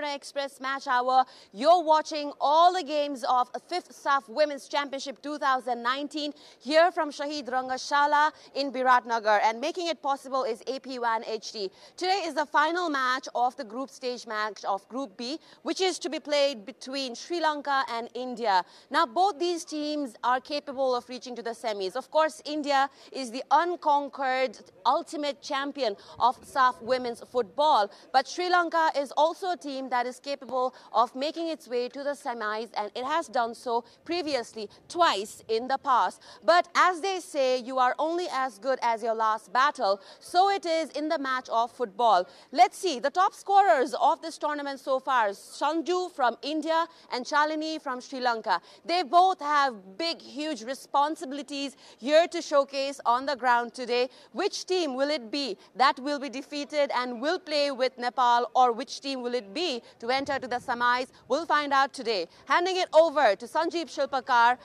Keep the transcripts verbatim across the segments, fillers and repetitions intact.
Entrepreneur Express Match Hour. You're watching all the games of fifth S A F F Women's Championship two thousand nineteen here from Shaheed Rangashala in Biratnagar. And making it possible is A P one H D. Today is the final match of the group stage match of Group B, which is to be played between Sri Lanka and India. Now, both these teams are capable of reaching to the semis. Of course, India is the unconquered ultimate champion of S A F F women's football. But Sri Lanka is also a team that is capable of making its way to the semis, and it has done so previously, twice in the past. But as they say, you are only as good as your last battle. So it is in the match of football. Let's see the top scorers of this tournament so far. Sanju from India and Chalani from Sri Lanka. They both have big, huge responsibilities here to showcase on the ground today. Which team will it be that will be defeated and will play with Nepal, or which team will it be to enter to the semis? We'll find out today. Handing it over to Sanjeev Shilpakar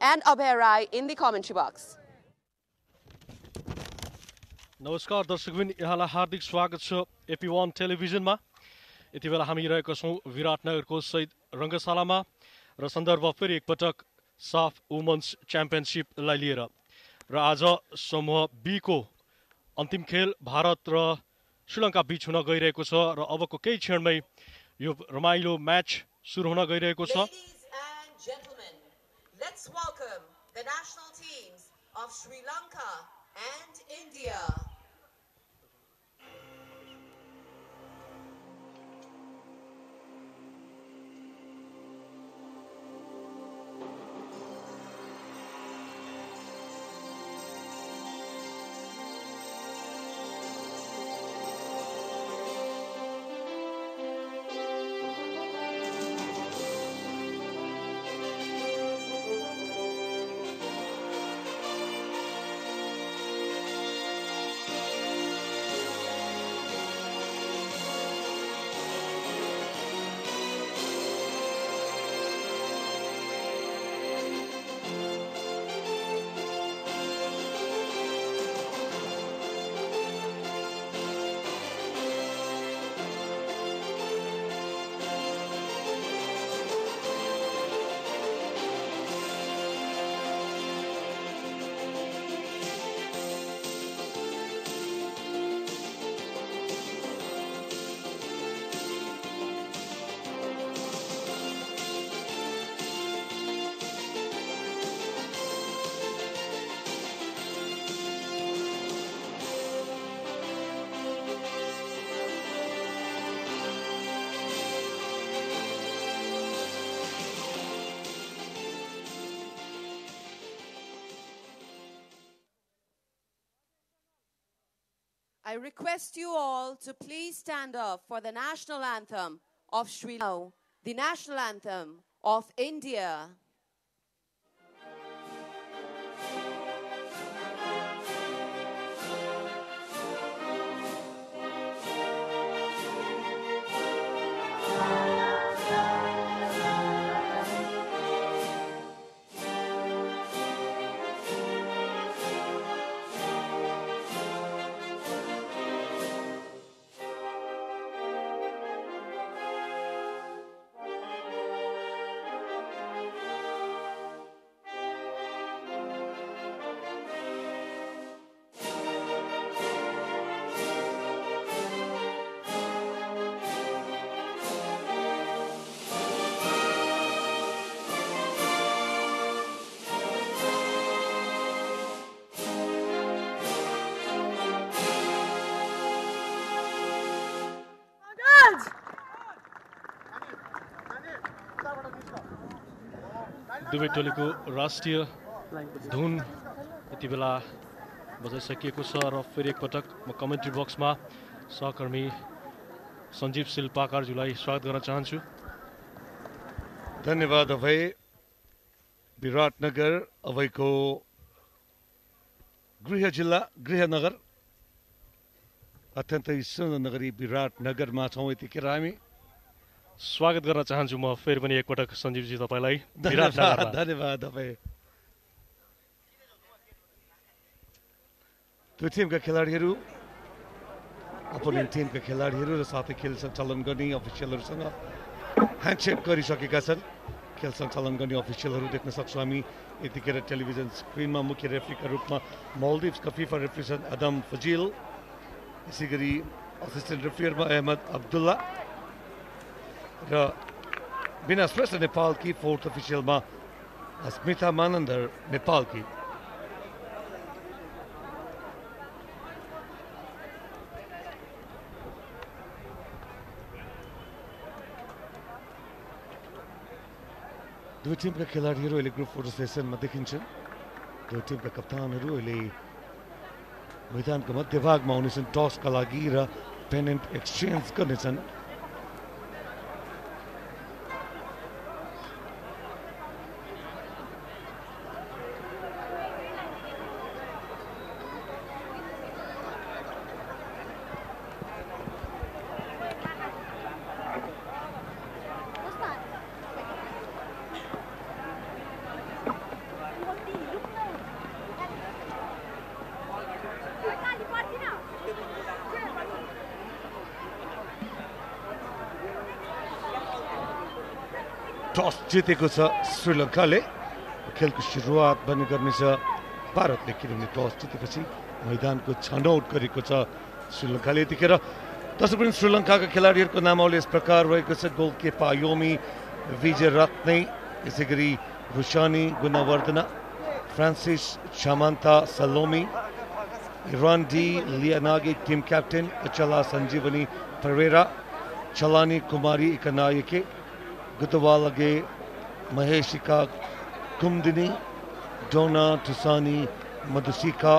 and Abhay Rai in the commentary box. नमस्कार दर्शकबिन, यहाँलाई हार्दिक स्वागत छ ए P one टेलिभिजनमा. यति बेला हामी रहेका छौँ विराटनगरको शहीद रङ्गशालामा र सन्दर्भ फेरि एकपटक साफ वुमेन्स च्याम्पियनसिपलाई लिएर. र आज समूह बी को अन्तिम खेल भारत र श्रीलङ्का बीच हुन गइरहेको छ र अबको केही क्षणमै यो रमाइलो म्याच सुरु हुन गइरहेको छ. And India. I request you all to please stand up for the national anthem of Sri Lanka, the national anthem of India. दुवै टोलीको राष्ट्रिय धुन यति बेला बजाइसकिएको छ र फेरि एकपटक म कमेन्ट्री बक्समा सहकर्मी सञ्जीव शिल्पाकारज्यूलाई स्वागत गर्न चाहन्छु. धन्यवाद अभय. विराटनगर अभयको गृह जिल्ला, गृहनगर, अत्यन्तै सुन्दर नगरी विराटनगरमा छौँ यतिखेर हामी. स्वागत गर्न चाहन्छु म फेरि पनि एकपटक सञ्जीवजी तपाईलाई. धन्यवाद तपाईँ. दुई टिमका खेलाडीहरू अपोनेन्ट टीम का खिलाड़ीहरू र साथै खेल सञ्चालन गर्ने अफिसियलहरूसँग ह्यान्डसेक गरिसकेका छन्। खेल सञ्चालन गर्ने अफिसियलहरू देख्न सक्छौँ हामी यतिखेर टेलिभिजन स्क्रिनमा। मुख्य रेफ्रीका रूपमा मालदिव्सका फिफा रेफ्री छन् अदम फजिल, यसैगरी असिस्टेन्ट रेफ्रीमा अहमद अब्दुल्ला र बिना श्रेष्ठ नेपालकी फोर्थ अफिसियलमा अस्मिता मानन्दर नेपालकी। दुई टिमका खेलाडीहरू अहिले ग्रुप फोटो सेसनमा देखिन्छन्। दुई टिमका कप्तानहरू अहिले मैदानको मध्यभागमा हुनेछन्, टसका लागि र पेनेन्ट एक्सचेन्ज गर्नेछन्। टस जितेको छ श्रीलङ्काले। खेलको सुरुवात पनि गर्नेछ भारतले, किनभने टस जितेपछि मैदानको छनौट गरेको छ श्रीलङ्काले। यतिखेर दर्शक पनि श्रीलङ्काका खेलाडीहरूको नामावली यस प्रकार रहेको छ। गोलकिपर योमी विजय रत्ने, यसैगरी रुसानी Gunawardena, Francis Chamantha, Salomi Irwandi, Liyanage team captain, Achala संजीवनी परेरा, चलानी कुमारी एकनायके, गुतवालगे महेशिका कुमदिनी, डोना रुसानी मधुसिका,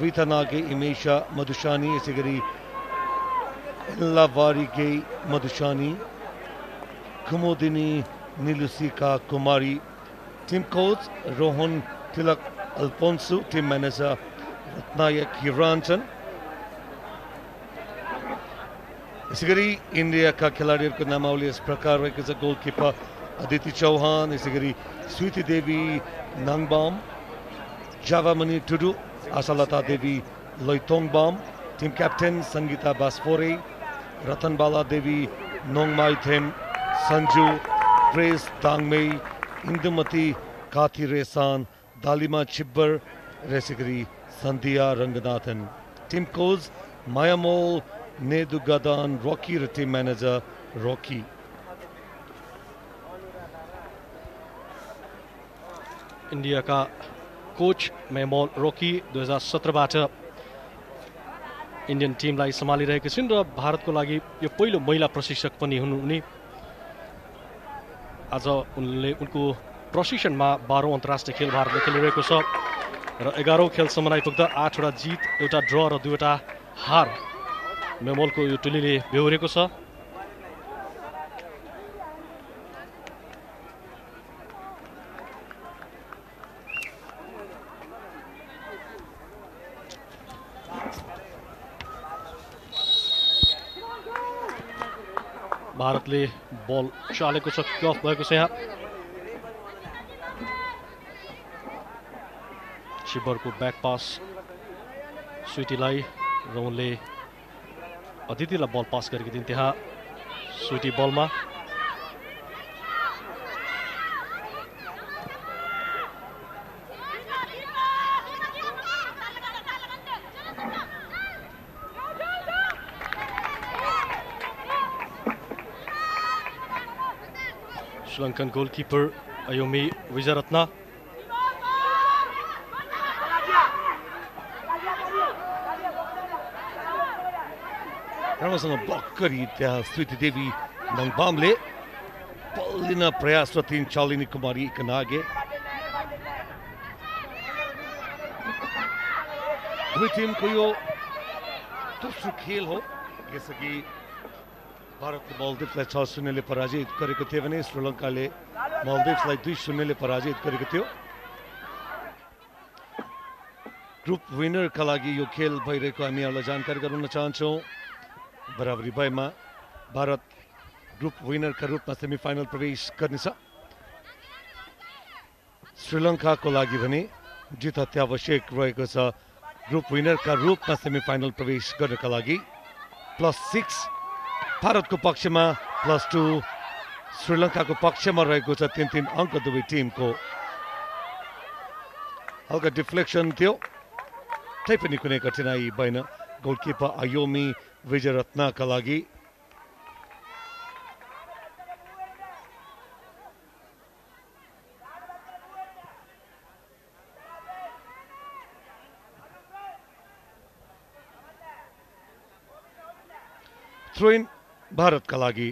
वीतनागे इमेशा मधुशानी, यसैगरी Illawarige Madushani, Kumodini Nilusika Kumari. Team coach Rohan Tilak अल्पोन्सु, team manager Ratnayake Hiranchan. यसैगरी इन्डियाका खेलाडीहरूको नामावली यस प्रकार रहेको छ। गोलकिपर अदिति चौहान, यसैगरी स्वीति देवी नाङबाम, जावामणि टुडु, आशालता देवी लैतोङबाम, टिम क्याप्टेन सङ्गीता बास्फोरे, रतनबाला देवी नोङमाइथेम, सन्जु, प्रेस ताङमे, इन्दुमती काथिरेसान, दालिमा छिब्बर र यसैगरी सन्ध्या रङ्गनाथन। टिम कोच मेमोल नेदुगादान रॉकी र टिम म्यानेजर रॉकी। इंडिया का कोच मेमोल रॉकी दुई हजार सत्र बाट इंडियन टीमलाई सम्हालिरहेका छन् र भारतको लागि यो पहिलो महिला प्रशिक्षक पनि हुनु हुने। आज उनले उनको प्रशिक्षणमा बाह्रौं अन्तर्राष्ट्रिय खेल भारतले खेलिरहेको छ र एघारौं खेलसम्म आइपुग्दा आठवटा जित, एउटा ड्र र दुईवटा हार मेमोल को यो टोलीले बेहोरेको छ। भारतले बल चालेको छ, कफ भएको छ यहाँ। शिवरको ब्याक पास स्वीटीलाई र उनले अदितिलाई बल पास गरेको दिन त्यहाँ स्वीटी बलमा श्रीलङ्कन गोलकिपर अयोमी विजयरत्न राम्रोसँग ब्लक गरी त्यहाँ स्वीति देवी नङबामले बल लिन प्रयास गर्थिन्। चालिनी कुमारी एकनायकले दुई टिमको यो दोस्रो खेल हो। यसअघि भारतले मालदिव्सलाई छ शून्यले पराजित गरेको थियो भने श्रीलङ्काले मालदिव्सलाई दुई शून्यले पराजित गरेको थियो। ग्रुप विनरका लागि यो खेल भइरहेको हामीहरूलाई जानकारी गराउन चाहन्छौँ। बराबरी भएमा भारत ग्रुप विनरका रूपमा सेमिफाइनल प्रवेश गर्नेछ। श्रीलङ्काको लागि भने जित अत्यावश्यक रहेको छ ग्रुप विनरका रूपमा सेमिफाइनल प्रवेश गर्नका लागि। प्लस सिक्स भारत को पक्ष में प्लस टू श्रीलंका को पक्ष में रहेको छ तीन तीन अंक दुवै टीम को हल्का डिफ्लेक्शन थियो तैपनी कुनै कठिनाई भएन गोलकीपर आयोमी विजय रत्न का लागि थ्रो इन भारत का लागि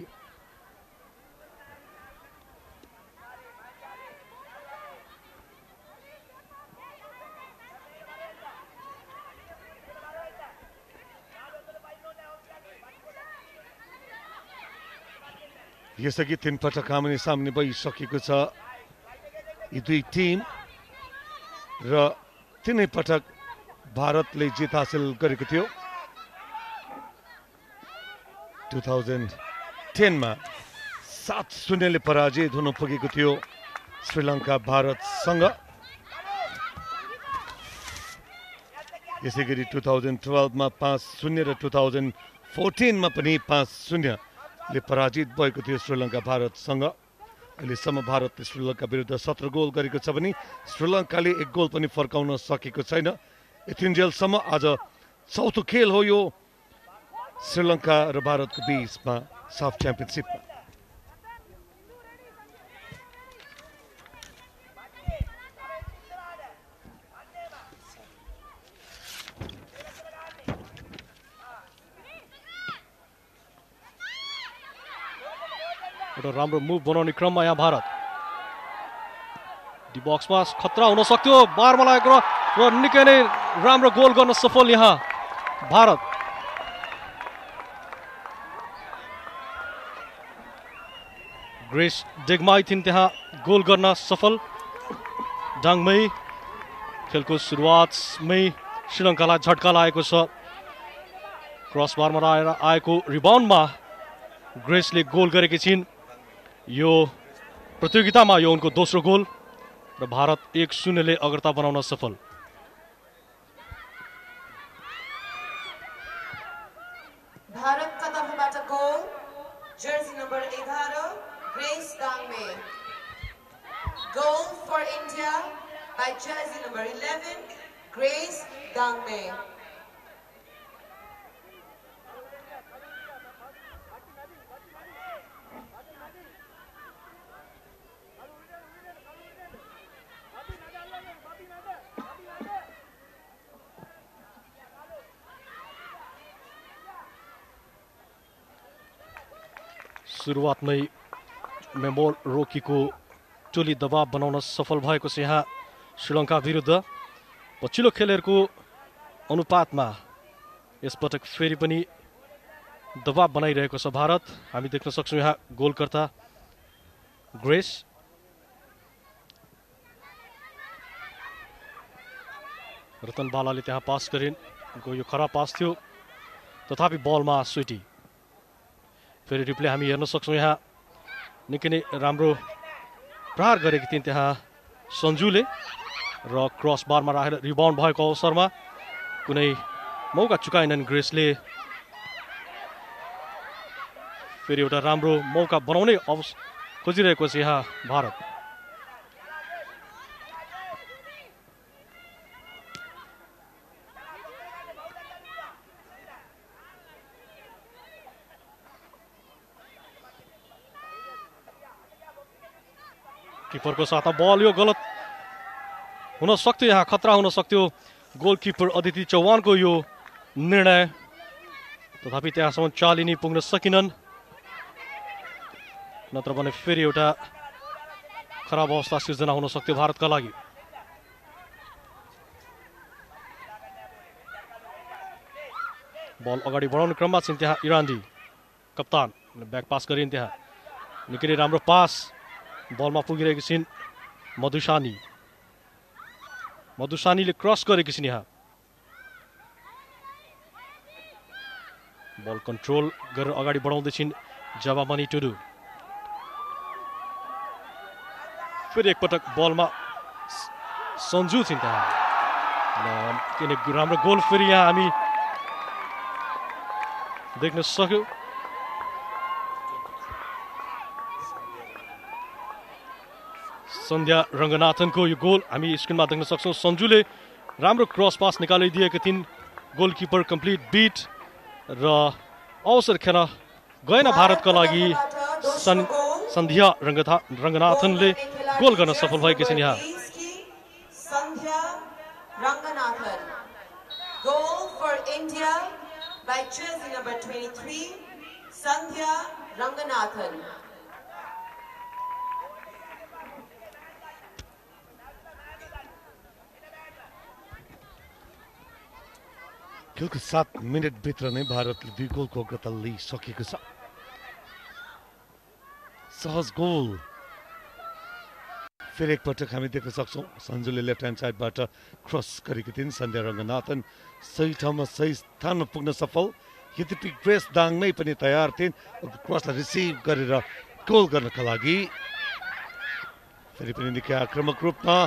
यसअघि तीन पटक हामीले सामने भइसकेको छ यी दुई टिम र तीनै पटक भारतले जित हासिल गरेको थियो दुई हजार दस मा सात शून्यले पराजित हुन पुगेको थियो श्रीलंका भारतसँग यसैगरी दुई हजार बाह्र मा पाँच शून्य र दुई हजार चौध मा पनि पाँच शून्य ले पराजित भएको थियो श्रीलंका भारतसँग अहिलेसम्म भारतले श्रीलंका विरुद्ध सत्र गोल गरेको छ भने श्रीलंकाले एक गोल पनि फर्काउन सकेको छैन यतिन्जेलसम्म आज चौथो खेल हो यो श्रीलंका र भारतको बीचमा साफ च्याम्पियनसिपमा एउटा राम्रो मुभ बनाउने क्रममा यहाँ भारत डी बक्समा खतरा हुन सक्थ्यो बारमा लागेको र निकै नै राम्रो गोल गर्न सफल यहाँ भारत ग्रेस डेगमाई थिइन् त्यहाँ गोल गर्न सफल डाङमै खेलको सुरुवातमै श्रीलङ्कालाई झट्का लागेको छ क्रस बारमा आएर आएको रिबाउन्डमा ग्रेसले गोल गरेकी छिन् यो प्रतियोगितामा यो उनको दोस्रो गोल र भारत एक शून्यले अग्रता बनाउन सफल भारतका तर्फबाट गोल जर्सी नम्बर एघार Grace Dangmei goal for India by jersey number एघार ग्रेस डाङमे सुरुवातमै मेमोल रोकीको टोली दबाव बनाउन सफल भएको छ यहाँ श्रीलङ्का विरुद्ध पछिल्लो खेलहरूको अनुपातमा यसपटक फेरि पनि दबाव बनाइरहेको छ भारत हामी देख्न सक्छौँ यहाँ गोलकर्ता ग्रेस रतनबालाले त्यहाँ पास गरिन् उनको यो खराब पास थियो तथापि बलमा स्विटी फेरि रिप्ले हामी हेर्न सक्छौँ यहाँ निकै नै राम्रो प्रहार गरेकी थिइन् त्यहाँ सञ्जुले र क्रस बारमा राखेर रिबाउन्ड भएको अवसरमा कुनै मौका चुकाएनन् ग्रेसले फेरि एउटा राम्रो मौका बनाउने अवसर खोजिरहेको छ यहाँ भारत किपरको साथमा बल यो गलत हुन सक्थ्यो यहाँ खतरा हुन सक्थ्यो गोलकिपर अदिति चौहानको यो निर्णय तथापि त्यहाँसम्म चालिनी पुग्न सकिनन् नत्र भने फेरि एउटा खराब अवस्था सिर्जना हुन सक्थ्यो भारतका लागि बल अगाडि बढाउने क्रममा छिन् त्यहाँ इरान्दी कप्तान ब्याक पास गरिन् त्यहाँ निकै राम्रो पास बलमा पुगिरहेकी छिन् मधुशानी मधुशानीले क्रस गरेकी छिन् यहाँ बल कन्ट्रोल गरेर अगाडि बढाउँदै छिन् जवाबनी टुडु फेरि एकपटक बलमा सञ्जु थिइन् त्यहाँ किन राम्रो गोल फेरि यहाँ हामी देख्न सक्यो। सन्ध्या रङ्गनाथनको यो गोल हामी स्क्रिनमा देख्न सक्छौं। सञ्जुले राम्रो क्रस पास निकालिदिएका थिइन्। गोलकिपर कम्प्लिट बीट र अवसर खेर गएन भारतका लागि। सन्ध्या रङ्गनाथनले गोल गर्न सफल भएकी छिन्। यहाँ Sandhya Ranganathan goal for India by chasing number तेइस सन्ध्या रङ्गनाथन। खेल के सात मिनट भित्र नै भारतले दुई गोलको अग्रता लिइसकेको छ। सहज गोल फिर एक पटक हामी देख्न सक्छौं। सञ्जुले लेफ्ट ह्यान्ड साइडबाट क्रस गरेकी थिइन्। सन्ध्या रङ्गनाथन सही ठाउँमा सही स्थानमा पुग्न सफल। यद्यपि ग्रेस दाङ नै पनि तयार थिइन् क्रसलाई रिसिभ गरेर गोल गर्नका लागि। फेरि पनि निकै आक्रमक रूपमा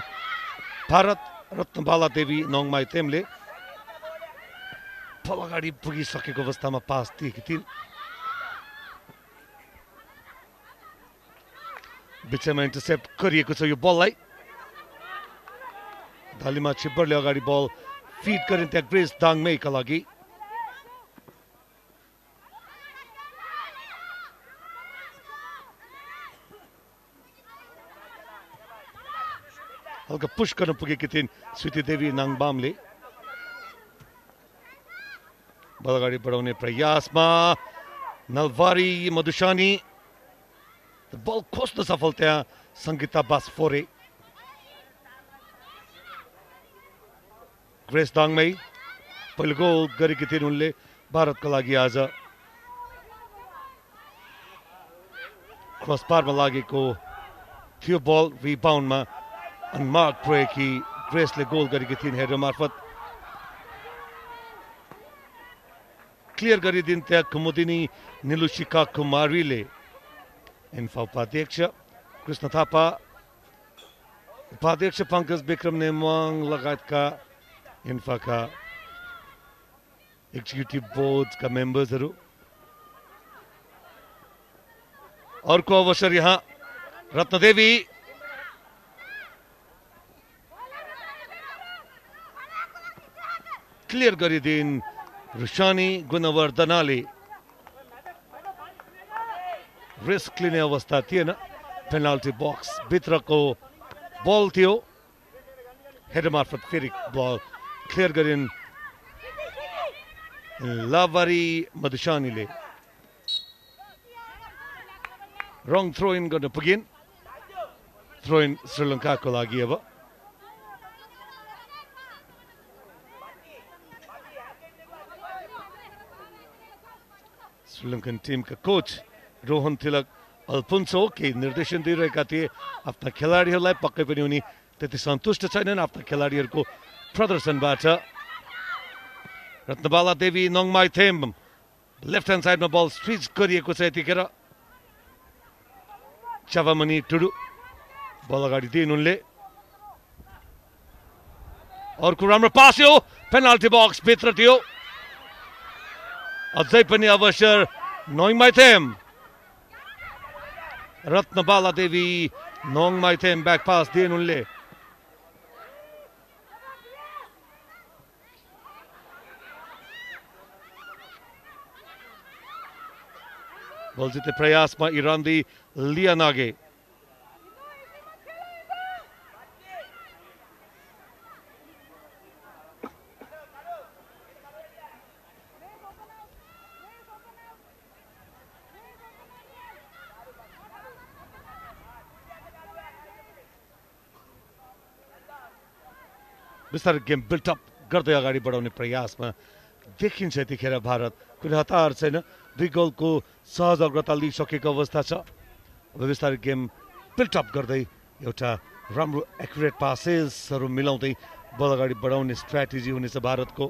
भारत रत्नबाला देवी नोङमाइथेमले फल अगाडि पुगिसकेको अवस्थामा पास दिएकी थिइन्। बिचमा इन्टरसेप्ट गरिएको छ यो बललाई। दालिमा छिब्बरले अगाडि बल फिड गरिन् त्यहाँ ग्रेस दाङमैका लागि। हल्का पुश गर्न पुगेकी थिइन् स्वीति देवी नाङबामले। बल अगाडि बढाउने प्रयासमा नलवारी मधुशानी बल खोज्न सफल त्यहाँ सङ्गीता बास्फोरे। ग्रेस दाङमै पहिलो गोल गरेकी थिइन् उनले भारतका लागि। आज क्रसबारमा लागेको थियो बल। रिबाउन्डमा अनमार्क रहेकी ग्रेसले गोल गरेकी थिइन्। हेडर मार्फत क्लियर गरिदिन् त्यहाँ कुमुदिनी निलुसिका कुमारीले। इन्फा उपाध्यक्ष कृष्ण थापा, उपाध्यक्ष पंकज विक्रम नेमाङ लगायतका इन्फाका एक्जिक्युटिभ बोर्डका मेम्बर्सहरू। अर्को अवसर यहाँ रत्नदेवी। क्लियर गरिदिन् रुसानी गुणवर्धनाले। रिस्क लिने अवस्था थिएन। पेनाल्टी बक्स भित्रको बल थियो। हेड मार्फत फेरि बल क्लियर गरिन् लावारी मधुशानीले। रङ थ्रो इन गर्न पुगिन्। थ्रो इन श्रीलङ्काको लागि। अब श्रीलङ्कन टिमका कोच रोहन तिलक अल्पुन्सो के निर्देशन दिइरहेका थिए आफ्ना खेलाडीहरूलाई। पक्कै पनि उनी त्यति सन्तुष्ट छैनन् आफ्ना खेलाडीहरूको प्रदर्शनबाट। रत्नबाला देवी नोङमाइथेम लेफ्ट ह्यान्ड साइडमा बल स्विच गरिएको छ यतिखेर। चावामणि टुडु बल अगाडि दिइन् उनले। अर्को राम्रो पास यो पेनाल्टी बक्सभित्र थियो। अझै पनि अवसर नोङमाइथेम। रत्नबाला देवी नोङमाइथेम ब्याक पास दिइन् उनले। बल जित्ने प्रयासमा इरान्दी लियानागे। बिस्तारै गेम बिल्टअप गर्दै अगाडि बढाउने प्रयासमा देखिन्छ यतिखेर भारत। कुनै हतार छैन। दुई गोलको सहज अग्रता लिइसकेको अवस्था छ। अब बिस्तारै गेम बिल्टअप गर्दै एउटा राम्रो एक्युरेट पासेसहरू मिलाउँदै बल अगाडि बढाउने स्ट्राटेजी हुनेछ भारतको।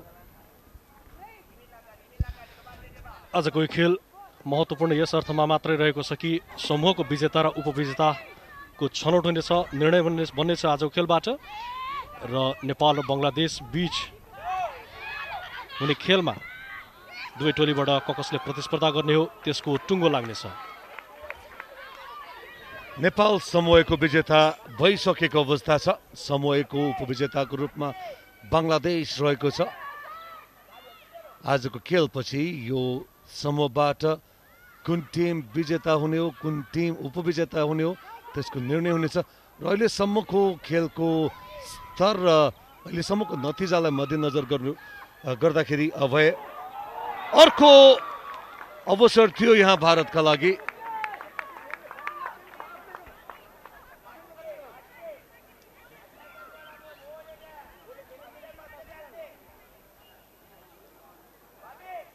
आजको यो खेल महत्त्वपूर्ण यस अर्थमा मात्रै रहेको छ कि समूहको विजेता र उपविजेताको छनौट हुनेछ, निर्णय बन्नेछ आजको खेलबाट। र नेपाल र बङ्गलादेश बीच हुने खेलमा दुवै टोलीबाट ककसले प्रतिस्पर्धा गर्ने हो त्यसको टुङ्गो लाग्नेछ। नेपाल समूहको विजेता भइसकेको अवस्था छ। समूहको उपविजेताको रूपमा बङ्गलादेश रहेको छ। आजको खेलपछि यो समूहबाट कुन टिम विजेता हुने हो कुन टिम उपविजेता हुने हो त्यसको निर्णय हुनेछ र अहिलेसम्मको खेलको स्तर र अहिलेसम्मको नतिजालाई मध्यनजर गर्नु गर्दाखेरि अभय अर्को अवसर थियो यहाँ भारतका लागि।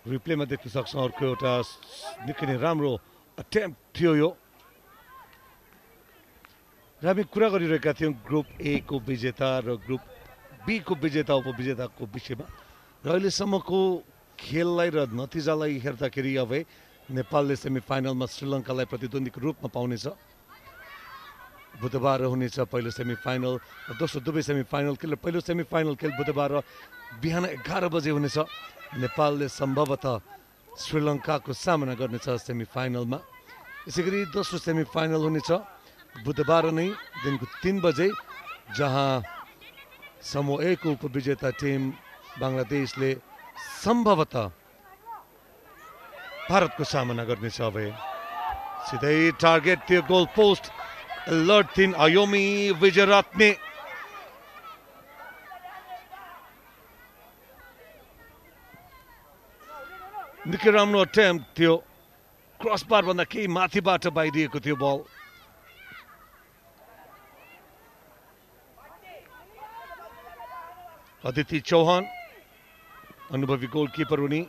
रिप्लेमा देख्न सक्छौँ अर्को एउटा निकै नै राम्रो अटेम्प्ट थियो यो। र हामी कुरा गरिरहेका थियौँ ग्रुप ए को विजेता र ग्रुप बी को विजेता उपविजेताको विषयमा र अहिलेसम्मको खेललाई र नतिजालाई हेर्दाखेरि अब नेपालले सेमिफाइनलमा श्रीलङ्कालाई प्रतिद्वन्द्वीको रूपमा पाउनेछ। बुधबार हुनेछ पहिलो सेमिफाइनल र दोस्रो दुवै सेमिफाइनल खेल। पहिलो सेमिफाइनल खेल बुधबार बिहान एघार बजे हुनेछ। नेपालले सम्भवतः श्रीलङ्काको सामना गर्नेछ सेमिफाइनलमा। यसै गरी दोस्रो सेमिफाइनल हुनेछ बुधबार नै दिनको तीन बजे जहाँ समूह ए को उपविजेता टिम बङ्गलादेशले सम्भवतः भारतको सामना गर्नेछ। अब सिधै टार्गेट थियो गोल पोस्ट। अलर्ट थिन आयोमी विजय रत्ने। निकै राम्रो अटेम्प्ट थियो। क्रसबारभन्दा केही माथिबाट बाहिरिएको थियो बल। अदिति चौहान अनुभवी गोलकिपर हुने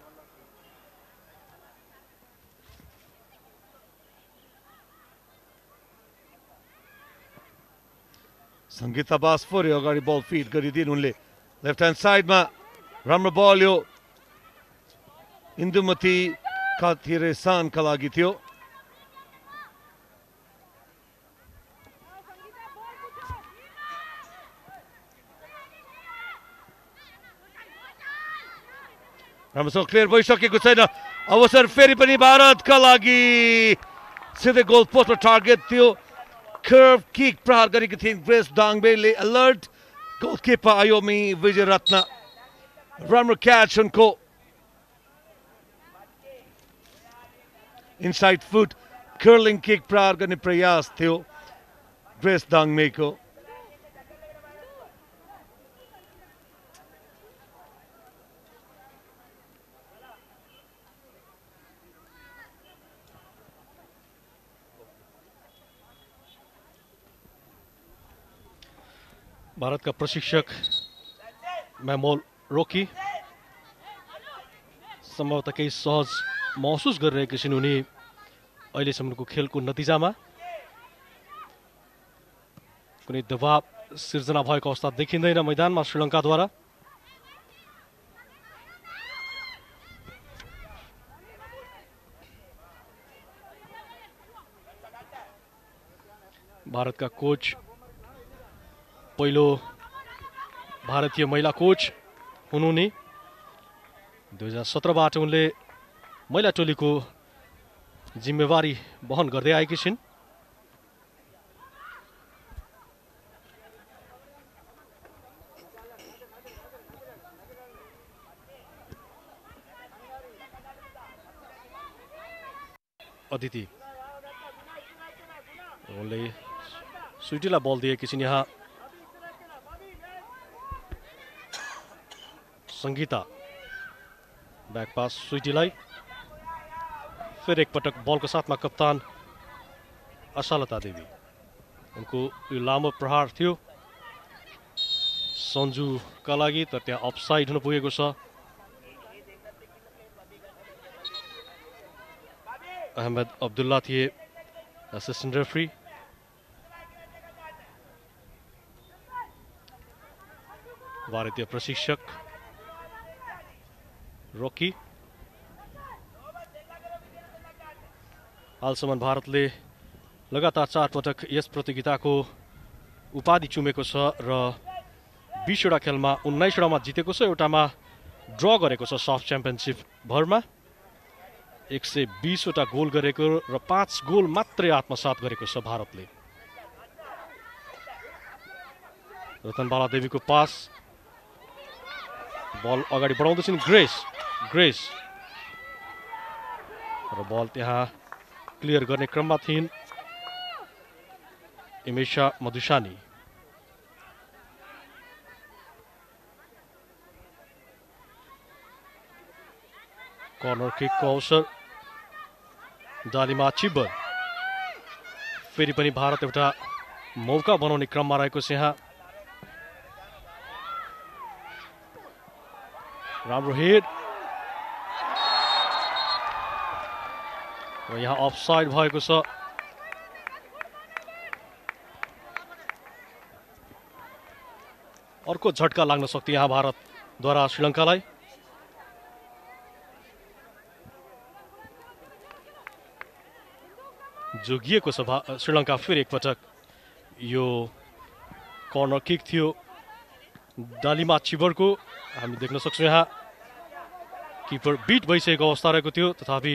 सङ्गीता बास्फोरे अगाडि बल फिट गरिदिन् उनले। लेफ्ट ह्यान्ड साइडमा राम्रो बल यो इन्दुमती काथिरेसानका लागि थियो। राम्रोसँग क्लियर भइसकेको छैन। अवसर फेरि पनि भारतका लागि। सिधै गोल पोस्टमा टार्गेट थियो। कर्भ किक प्रहार गरेकी थिइन् ग्रेस डाङ्बेले। अलर्ट गोलकिपर आयोमी विजय रत्न। राम्रो क्याच उनको। इनसाइड फुट कर्लिङ किक प्रहार गर्ने प्रयास थियो ग्रेस दाङमेको। भारत का प्रशिक्षक मेमोल रोकी सम्भवतः केही सहज महसुस गरिरहेका छन् उनी अहिलेसम्मको खेलको नतिजामा। कुनै दबाब सिर्जना भएको अवस्था देखिँदैन मैदानमा श्रीलङ्काद्वारा। भारतका कोच पहिलो भारतीय महिला कोच हुनुहुने। दुई हजार सत्रहबाट उनले महिला टोलीको जिम्मेवारी वहन गर्दै आएकी छिन्। अदिति उनले स्विटीलाई बल दिएकी छिन्। यहाँ सङ्गीता ब्याक पास स्विटीलाई। फिर एक पटक बॉल के साथ में कप्तान अचाला देवी उनको यो लामो प्रहार थियो संजू का लागि। तर त्यहाँ अफसाइड हुन पुगेको छ। अहमद अब्दुल्ला थिए असिस्टेन्ट रेफ्री। भारतीय प्रशिक्षक रॉकी। हालसम्म भारतले लगातार चार पटक यस प्रतियोगिताको उपाधि चुमेको छ र बीसवटा खेलमा उन्नाइसवटामा जितेको छ, एउटामा ड्र गरेको छ सफ च्याम्पियनसिप भरमा। एक सौ बीसवटा गोल गरेको र पांच गोल मात्रै आत्मसात गरेको छ भारतले। रतनबाला देवी को पास, बल अगाडि बढाउँदैछिन् ग्रेस, ग्रेस र बल त्यहाँ क्लियर गर्ने क्रममा थिइन् इमेशा मधुशानी। कॉर्नर किक को अवसर दालिमा छिब्बर, फेरि पनि भारत एउटा मौका बनाउने क्रममा रहेको छ। यहाँ राम्रो हेड र यहाँ अफसाइड भएको छ। अर्को झटका लाग्न सक्थ्यो यहाँ भारतद्वारा श्रीलंकालाई। जोगिएको छ श्रीलंका फेरि एकपटक। यो कर्नर किक थियो दालिमा छिबरको, हामी देख्न सक्छौँ यहाँ किपर बीट भइसकेको अवस्था रहेको थियो, तथापि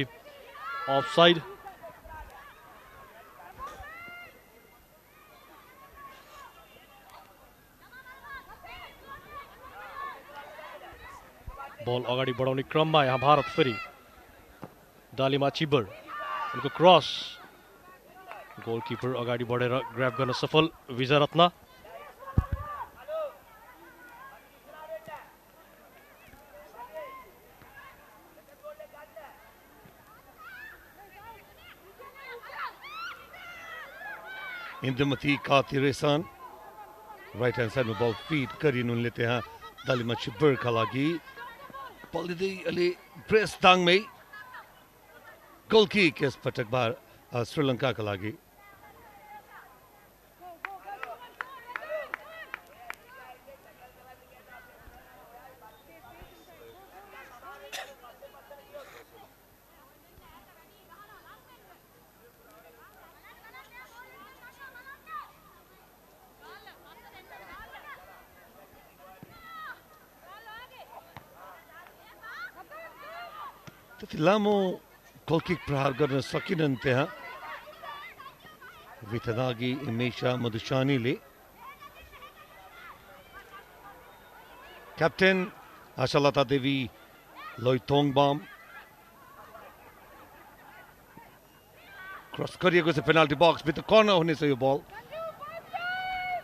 अफसाइड। बल अगाडि बढाउने क्रममा यहाँ भारत फेरि दालिमा छिबर, उनको क्रस गोलकिपर अगाडि बढेर ग्र्याब गर्न सफल विजय रत्न। इन्द्रमती कातिरेसन राइट ह्यान्ड साइडमा बल फिट गरिन् उनले त्यहाँ दालिमा छिब्बरका लागि। बलिँदै अलि प्रेस दाङमै गोल किक यस पटक बार श्रीलंका का लागि। त्यति लामो गोल किक प्रहार गर्न सकिनन् त्यहाँ वितनागी इमेशा मधुशानीले। कैप्टेन आशालता देवी लोइथोङबाम क्रस गरिएको छ पेनाल्टी बक्स भित्र, कर्नर हुनेछ यो बल।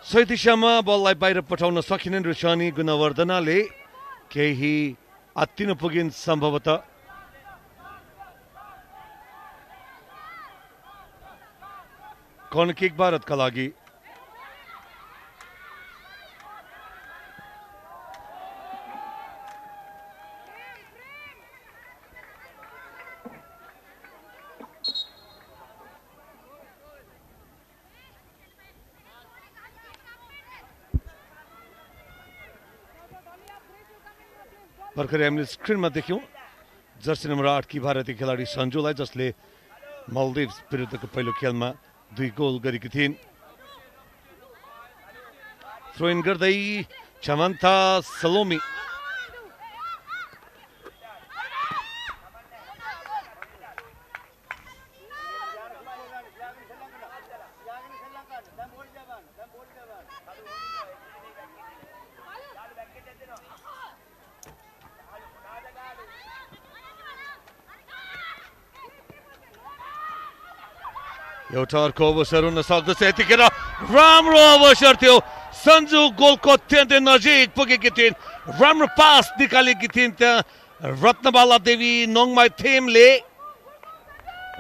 सही दिशामा बललाई बाहिर पठाउन सकिनन् रुसानी गुणवर्धनाले, केही आत्तिन पुगिन् सम्भवतः। कौन किक भारत का लागि। भर्खर हामीले स्क्रिनमा देख्यौं जर्सी नम्बर आठ की भारतीय खिलाड़ी संजूलाई, जसले मालदिव्स विरुद्धको पहिलो खेलमा दुई गोल गरेकी थिइन्। थ्रो इन गर्दै चमन्ता सलोमी, एउटा अर्को अवसर हुन सक्दछ। यतिखेर राम्रो अवसर थियो, सञ्जु गोलको अत्यन्तै नजिक पुगेकी थिइन्, राम्रो पास निकालेकी थिइन् त्यहाँ रत्नबाला देवी नोङमाइथेमले।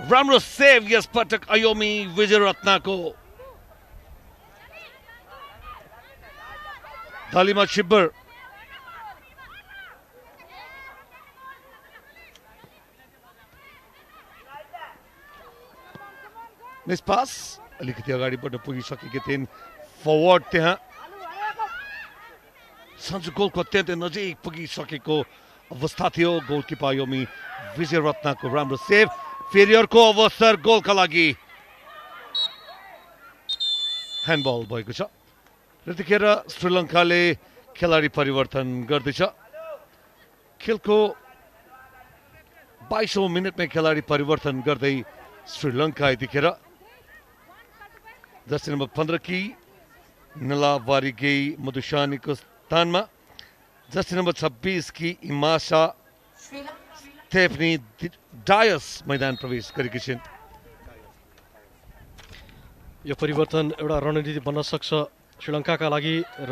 राम्रो सेभ यस पटक अयोमी विजय रत्नको। दालिमा छिब्बर, मिस पास, अलिकति अगाडिबाट पुगिसकेकी थिइन् फरवर्ड त्यहाँ। सञ्जु गोलको अत्यन्तै नजिक पुगिसकेको अवस्था थियो, गोलकिपर योमी विजय रत्नको राम्रो सेभ। फेरि अर्को अवसर गोलका लागि, ह्यान्डबल भएको छ। त्यतिखेर श्रीलङ्काले खेलाडी परिवर्तन गर्दैछ। खेलको बाईसौं मिनट में खिलाड़ी परिवर्तन गर्दै श्रीलंका यतिखेर जर्सी नंबर पंद्रह की नलावारिगे मधुशानी को स्थान में जर्सी नंबर छब्बीस की इमाशा स्टेफनी डायस मैदान प्रवेश गरेकी छिन्। यो परिवर्तन एउटा रणनीति बन्न सक्छ श्रीलङ्काका लागि र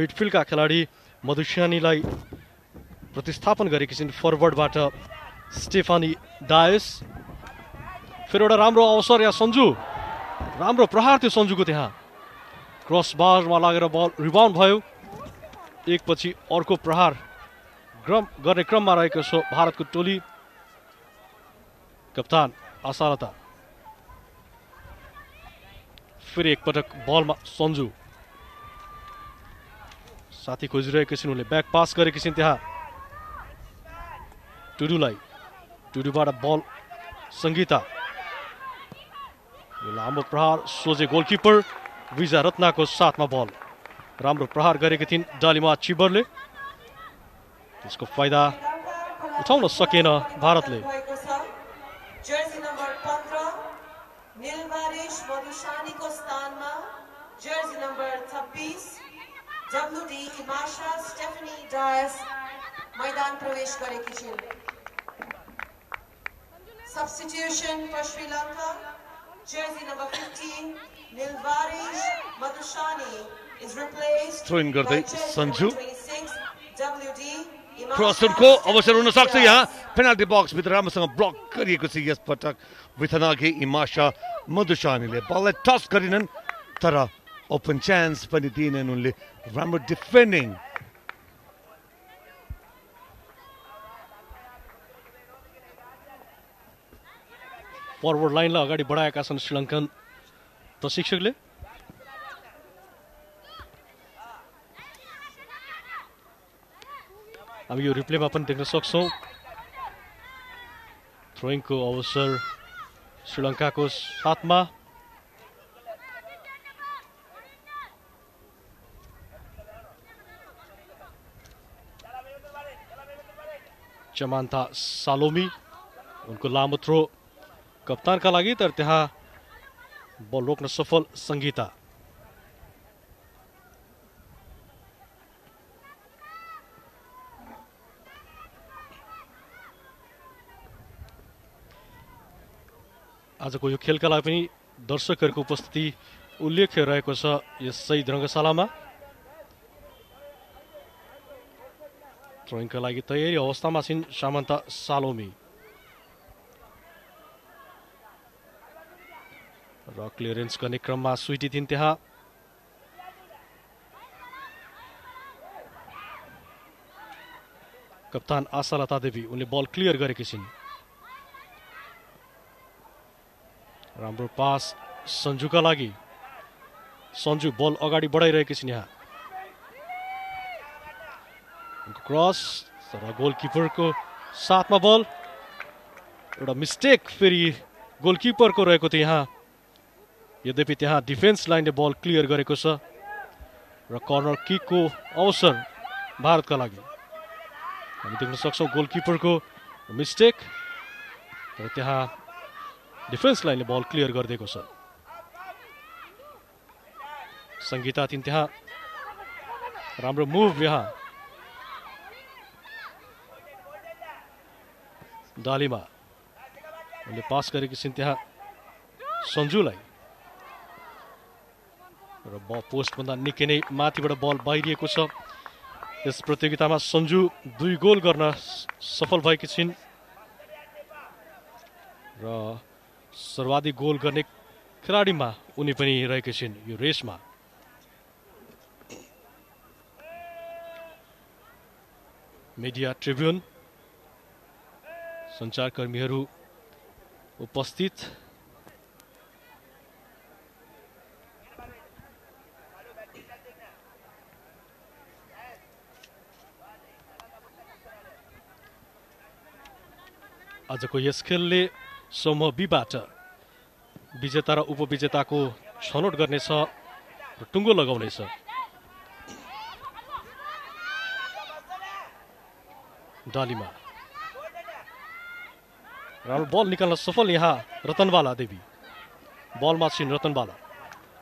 मिडफिल्डका खेलाडी मधुशानीलाई प्रतिस्थापन गरेकी छिन् फरवर्डबाट स्टेफनी डायस। फेरि एउटा राम्रो अवसर यहाँ सञ्जु, राम्रो प्रहार थियो सञ्जुको, त्यहाँ क्रस बारमा लागेर बल रिबाउन्ड भयो। एकपछि अर्को प्रहार क्रम गर्ने क्रममा रहेको छ भारतको टोली। कप्तान आशालता फेरि एकपटक बलमा सञ्जु साथी खोजिरहेको छिन्, उनले ब्याक पास गरेको छिन् त्यहाँ टुडुलाई। टुडुबाट बल सङ्गीता, लामो प्रहार सोझे गोलकिपर विजय रत्नाको साथमा बल। राम्रो प्रहार गरेकी थिइन् डालिमा छिबरले, त्यसको फाइदा उठाउन सकेन भारतले। जर्सी नम्बर पन्ध्र नीलवारिश मधुशानीको स्थानमा जर्सी नम्बर छब्बीस डब्लुडी इमाशा स्टेफनी डायस मैदान प्रवेश गरेकी छिन्। Substitution for Sri Lanka jersey number पंद्रह Nilwarish Madushani is replaced throw in गर्दै संजू। क्रसन को अवसर हुन सक्छ यहाँ, पेनाल्टी बक्स भित्र राम्रोसँग ब्लक गरिएको छ यस पटक विथनागे इमाशा मधुशानीले। बललाई टच गरिनन् तर ओपन चान्स पनि दिएनन् उनले, राम्रो डिफेन्डिङ। फरवर्ड लाइनलाई अगाडि बढाएका छन् श्रीलङ्कन प्रशिक्षकले। हामी यो रिप्लेमा पनि देख्न सक्छौँ, थ्रोइङको अवसर श्रीलङ्काको साथमा। चमान्ता सालोमी, उनको लामो थ्रो कप्तानका लागि, तर त्यहाँ बल रोक्न सफल सङ्गीता। आजको यो खेलका लागि पनि दर्शकहरूको उपस्थिति उल्लेख्य रहेको छ यस शहीद रङ्गशालामा। ड्रइङका लागि तयारी अवस्थामा छिन् सामन्ता सालोमी। र क्लियरेन्स गर्ने क्रममा स्विटी थिइन् त्यहाँ। कप्तान आशालता देवी, उनले बल क्लियर गरेकी छिन्। राम्रो पास सञ्जुका लागि। सञ्जु बल अगाडि बढाइरहेकी छिन् यहाँ। क्रस तर गोलकिपरको साथमा बल। एउटा मिस्टेक फेरि गोलकिपरको रहेको थियो यहाँ, यद्यपि त्यहाँ डिफेन्स लाइनले बल क्लियर गरेको छ र कर्नर किकको अवसर भारतका लागि। हामी देख्न सक्छौँ गोलकिपरको मिस्टेक, तर त्यहाँ डिफेन्स लाइनले बल क्लियर गरिदिएको छ। सङ्गीता थिइन् त्यहाँ, राम्रो मुभ यहाँ। डालिमा, उनले पास गरेकी छिन् त्यहाँ सञ्जुलाई र बल पोस्टभन्दा निकै नै माथिबाट बल बाहिरिएको छ। यस प्रतियोगितामा सञ्जु दुई गोल गर्न सफल भएकी छिन् र सर्वाधिक गोल गर्ने खेलाडीमा उनी पनि रहेकी छिन् यो रेसमा। मिडिया ट्रिब्युन सञ्चारकर्मीहरू उपस्थित। आजको यस खेलले समूह बीबाट विजेता र उपविजेताको छनौट गर्नेछ र टुङ्गो लगाउनेछ। डालिमा और बॉल निकाल्न सफल यहाँ रतनबाला देवी। बॉलमा छिन् रतनबाला।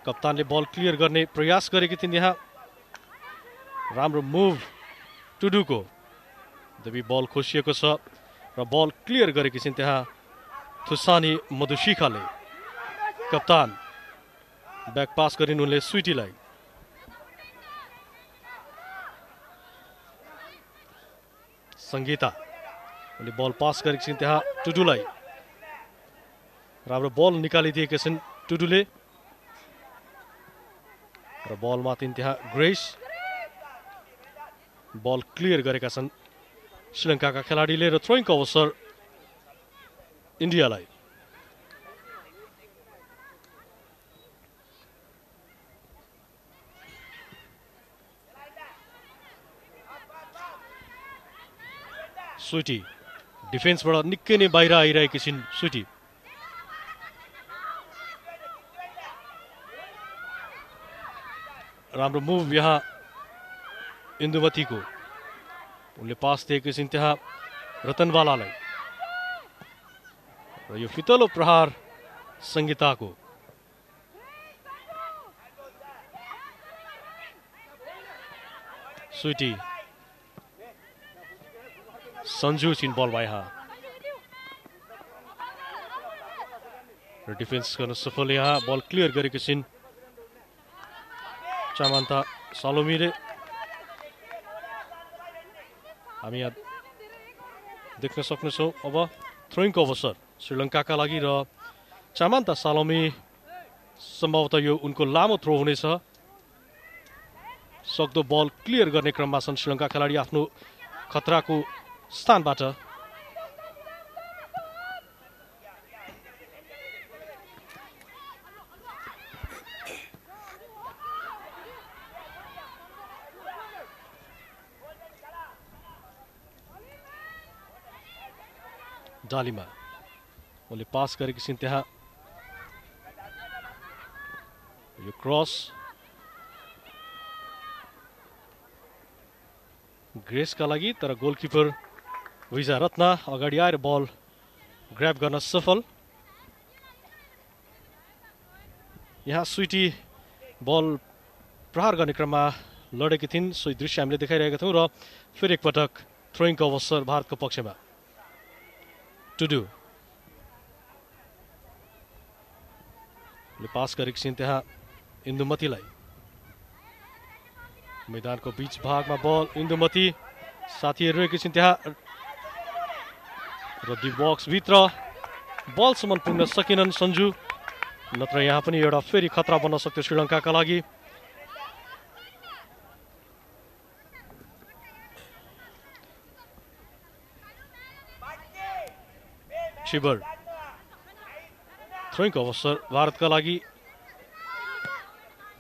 कप्तानले बॉल क्लियर गर्ने प्रयास गरेकी थिइन्। यहाँ राम्रो मुभ टुडुको देवी बॉल खोसिएको छ र बॉल क्लियर गरेकी छिन्। त्यहाँ थुसानी मधुशिखाले। कप्तान बैक पास गरिन् उनले स्वीटीलाई। संगीता उनले बॉल पास गरेकी छिन् त्यहाँ टुडुलाई। राम्रो बॉल निकालिदिएकी छिन् टुडुले र बॉलमा थिइन् त्यहाँ ग्रेस। बॉल क्लियर गरेका छन् श्रीलंकाका खेलाडीले र थ्रोइङको अवसर इन्डियालाई। स्वीटी डिफेन्सबाट निकै नै बाहिर आइरहेकी छिन्। स्वीटी राम्रो मुभ यहाँ इन्दुमतीको। उनले पास दिएकी छिन् त्यहाँ रतनवालालाई र यो फितलो प्रहार संगीताको। स्वीटी संजू छिन् बलमा यहाँ र डिफेन्स गर्न सफल यहाँ। बल क्लियर गरेकी छिन् चामान्ता सालोमीले। हामी यहाँ देख्न सक्नेछौँ अब थ्रोइङको अवसर श्रीलङ्काका लागि र चामान्ता सालोमी। सम्भवतः यो उनको लामो थ्रो हुनेछ। सक्दो बल क्लियर गर्ने क्रममा छन् श्रीलङ्का खेलाडी आफ्नो खतराको स्थानबाट। डालीमा उनले पास गरेकी छिन् त्यहाँ। यो क्रस ग्रेसका लागि तर गोलकिपर विजय रत्न अगाडि आएर बल ग्र्याब गर्न सफल। यहाँ स्वीटी बल प्रहार गर्ने क्रममा लडेकी थिइन्। सोही दृश्य हामीले देखाइरहेका थियौँ र फेरि एकपटक थ्रोइङको अवसर भारतको पक्षमा। टुडु ले पास गरेकी छिन् त्यहाँ इन्दुमतीलाई। मैदानको बीच भागमा बल इन्दुमती साथीहरू रहेकी छिन् त्यहाँ र डी बक्सभित्र बलसम्म पुग्न सकेनन् सन्जु। नत्र यहाँ पनि एउटा फेरि खतरा बन्न सक्थ्यो श्रीलङ्काका लागि। शिवर थ्रोइङको अवसर भारतका लागि।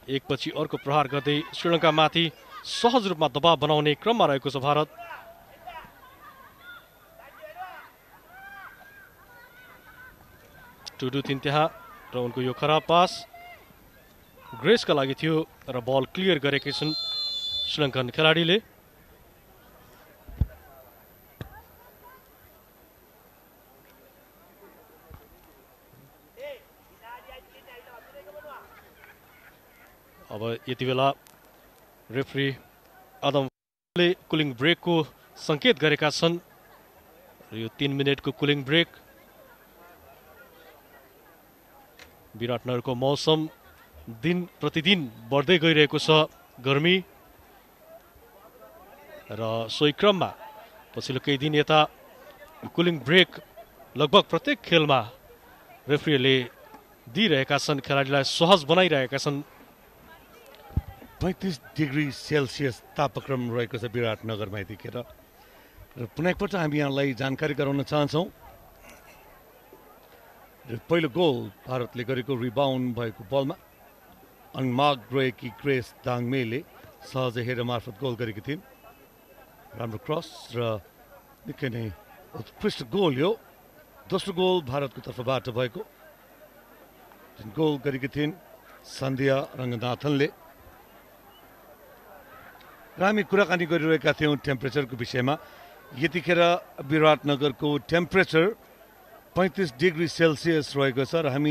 एकपछि अर्को प्रहार गर्दै श्रीलङ्कामाथि सहज रूपमा दबाव बनाउने क्रममा रहेको छ भारत। टुडु थिइन् त्यहाँ र उनको यो खराब पास ग्रेसका लागि थियो र बल क्लियर गरेकी छन् श्रीलङ्कन खेलाडीले। अब यति बेला रेफ्री आदमले कुलिङ ब्रेकको संकेत गरेका छन्। यो तीन मिनटको कुलिङ ब्रेक। विराटनगरको मौसम दिन प्रतिदिन बढ्दै गइरहेको छ गर्मी र सोही क्रममा पछिल्लो केही दिन यता कुलिङ ब्रेक लगभग प्रत्येक खेलमा रेफ्रीले दिइरहेका छन्। खेलाडीलाई सहज बनाइरहेका छन्। पैंतीस डिग्री सेल्सियस तापक्रम रहेको छ विराटनगरमा यतिखेर र पुनः एकपल्ट हामी यहाँलाई जानकारी गराउन चाहन्छौँ। पहिलो गोल भारतले गरेको रिबाउन्ड भएको बलमा अनमार्क रहेकी ग्रेस दाङमेले सहज हेर मार्फत गोल गरेकी थिइन्। राम्रो क्रस र निकै नै उत्कृष्ट गोल। यो दोस्रो गोल भारतको तर्फबाट भएको। गोल गरेकी थिइन् सन्ध्या रङ्गनाथनले। र हामी कुराकानी गरिरहेका थियौँ टेम्परेचरको विषयमा। यतिखेर विराटनगरको टेम्परेचर पैंतीस डिग्री सेल्सियस रहेको छ र हामी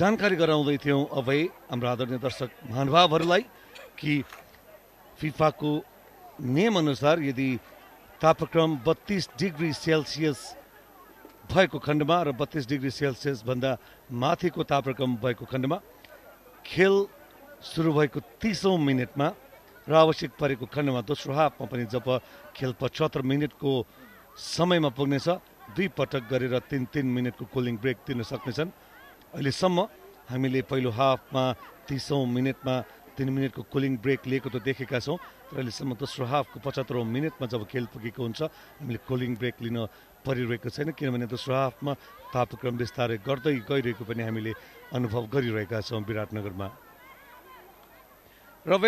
जानकारी गराउँदै थियौं अबै हाम्रा आदरणीय दर्शक महानुभावहरुलाई कि फिफाको नियम अनुसार यदि तापक्रम बत्तीस डिग्री सेल्सियस भएको खण्डमा र बत्तीस डिग्री सेल्सियस भन्दा माथिको तापक्रम भएको खण्डमा खेल सुरु भएको तीसौं मिनेटमा र आवश्यक परेको खण्डमा दोस्रो हाफमा पनि जब खेल पचहत्तर मिनेटको समयमा पुग्नेछ दुई पटक गरेर तीन तीन मिनेटको कुलिङ ब्रेक दिन सक्नेछन्। अहिलेसम्म हामीले पहिलो हाफमा तीसौं मिनेटमा तीन मिनेटको कुलिङ ब्रेक लिएको त देखेका छौँ तर अहिलेसम्म दोस्रो हाफको पचहत्तरौं मिनेटमा जब खेल पुगेको हुन्छ हामीले कुलिङ ब्रेक लिन परिरहेको छैन किनभने दोस्रो हाफमा तापक्रम विस्तारै गर्दै गइरहेको पनि हामीले अनुभव गरिरहेका छौँ विराटनगरमा। र अब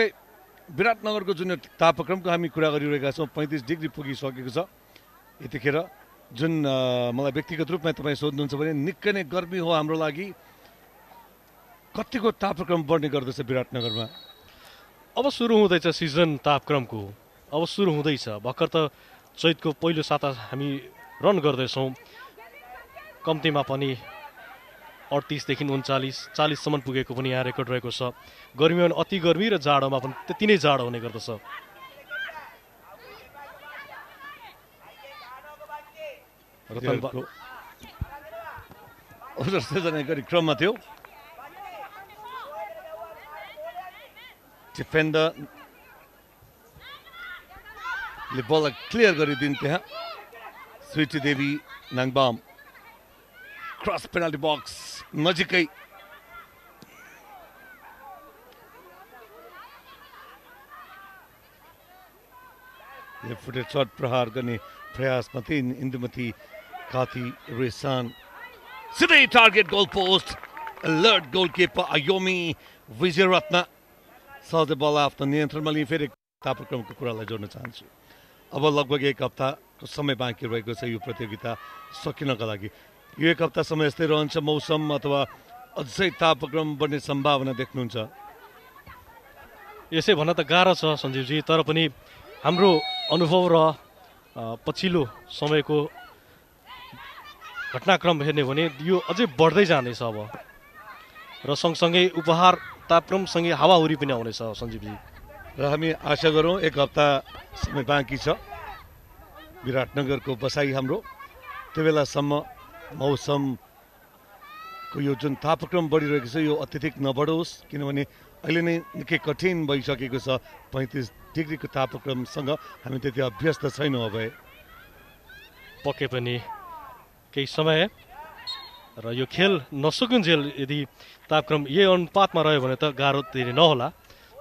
विराटनगरको जुन तापक्रमको हामी कुरा गरिरहेका छौँ पैँतिस डिग्री पुगिसकेको छ यतिखेर। जुन मलाई व्यक्तिगत रूपमा तपाईँ सोध्नुहुन्छ भने निकै नै गर्मी हो हाम्रो लागि, कतिको तापक्रम बढ्ने गर्दछ विराटनगरमा? अब सुरु हुँदैछ सिजन तापक्रमको, अब सुरु हुँदैछ। भर्खर त चैतको पहिलो साता हामी रन गर्दैछौँ, कम्तीमा पनि अडतिसदेखि उन्चालिस चालिससम्म पुगेको पनि यहाँ रेकर्ड रहेको छ। गर्मीमा पनि अति गर्मी र जाडोमा पनि त्यति नै जाडो हुने गर्दछ। क्रममा थियो डिफेन्डरले बल क्लियर गरिदिन् त्यहाँ Sweety Devi Nangbam cross penalty box नजिकै। लेफ्ट फुटेड शट प्रहार गर्ने प्रयासमा थिइन् इन्दुमती काती रेसान, सिधै target goal post. Alert goalkeeper Ayomi विजय रत्न सहजै बल आफ्नो नियन्त्रणमा लिई फेरि तापक्रमको कुरालाई जोड्न चाहन्छु। अब लगभग एक हप्ताको समय बाँकी रहेको छ यो प्रतियोगिता सकिनका लागि। यो एक हप्ता समय यस्तै रहन्छ, मौसम अथवा अझै तापक्रम बढ्ने सम्भावना देख्नुहुन्छ? यसै भन्न त गाह्रो छ सञ्जीवजी, तर पनि हाम्रो अनुभव र पछिल्लो समयको घटनाक्रम हेर्ने भने यो अझै बढ्दै जानेछ अब, र सँगसँगै उपहार तापक्रमसँगै हावाहुरी पनि आउनेछ सञ्जीवजी। र हामी आशा गरौँ एक हप्ता समय बाँकी छ विराटनगरको बसाइ हाम्रो, त्यो बेलासम्म मौसमको यो जुन तापक्रम बढिरहेको छ यो अत्यधिक नबढोस् किनभने अहिले नै निकै कठिन भइसकेको छ। पैँतिस डिग्रीको तापक्रमसँग हामी त्यति अभ्यस्त छैनौँ अब, पक्कै पनि केही समय र यो खेल नसकुन्जेल यदि तापक्रम यही अनुपातमा रह्यो भने त गाह्रो धेरै नहोला,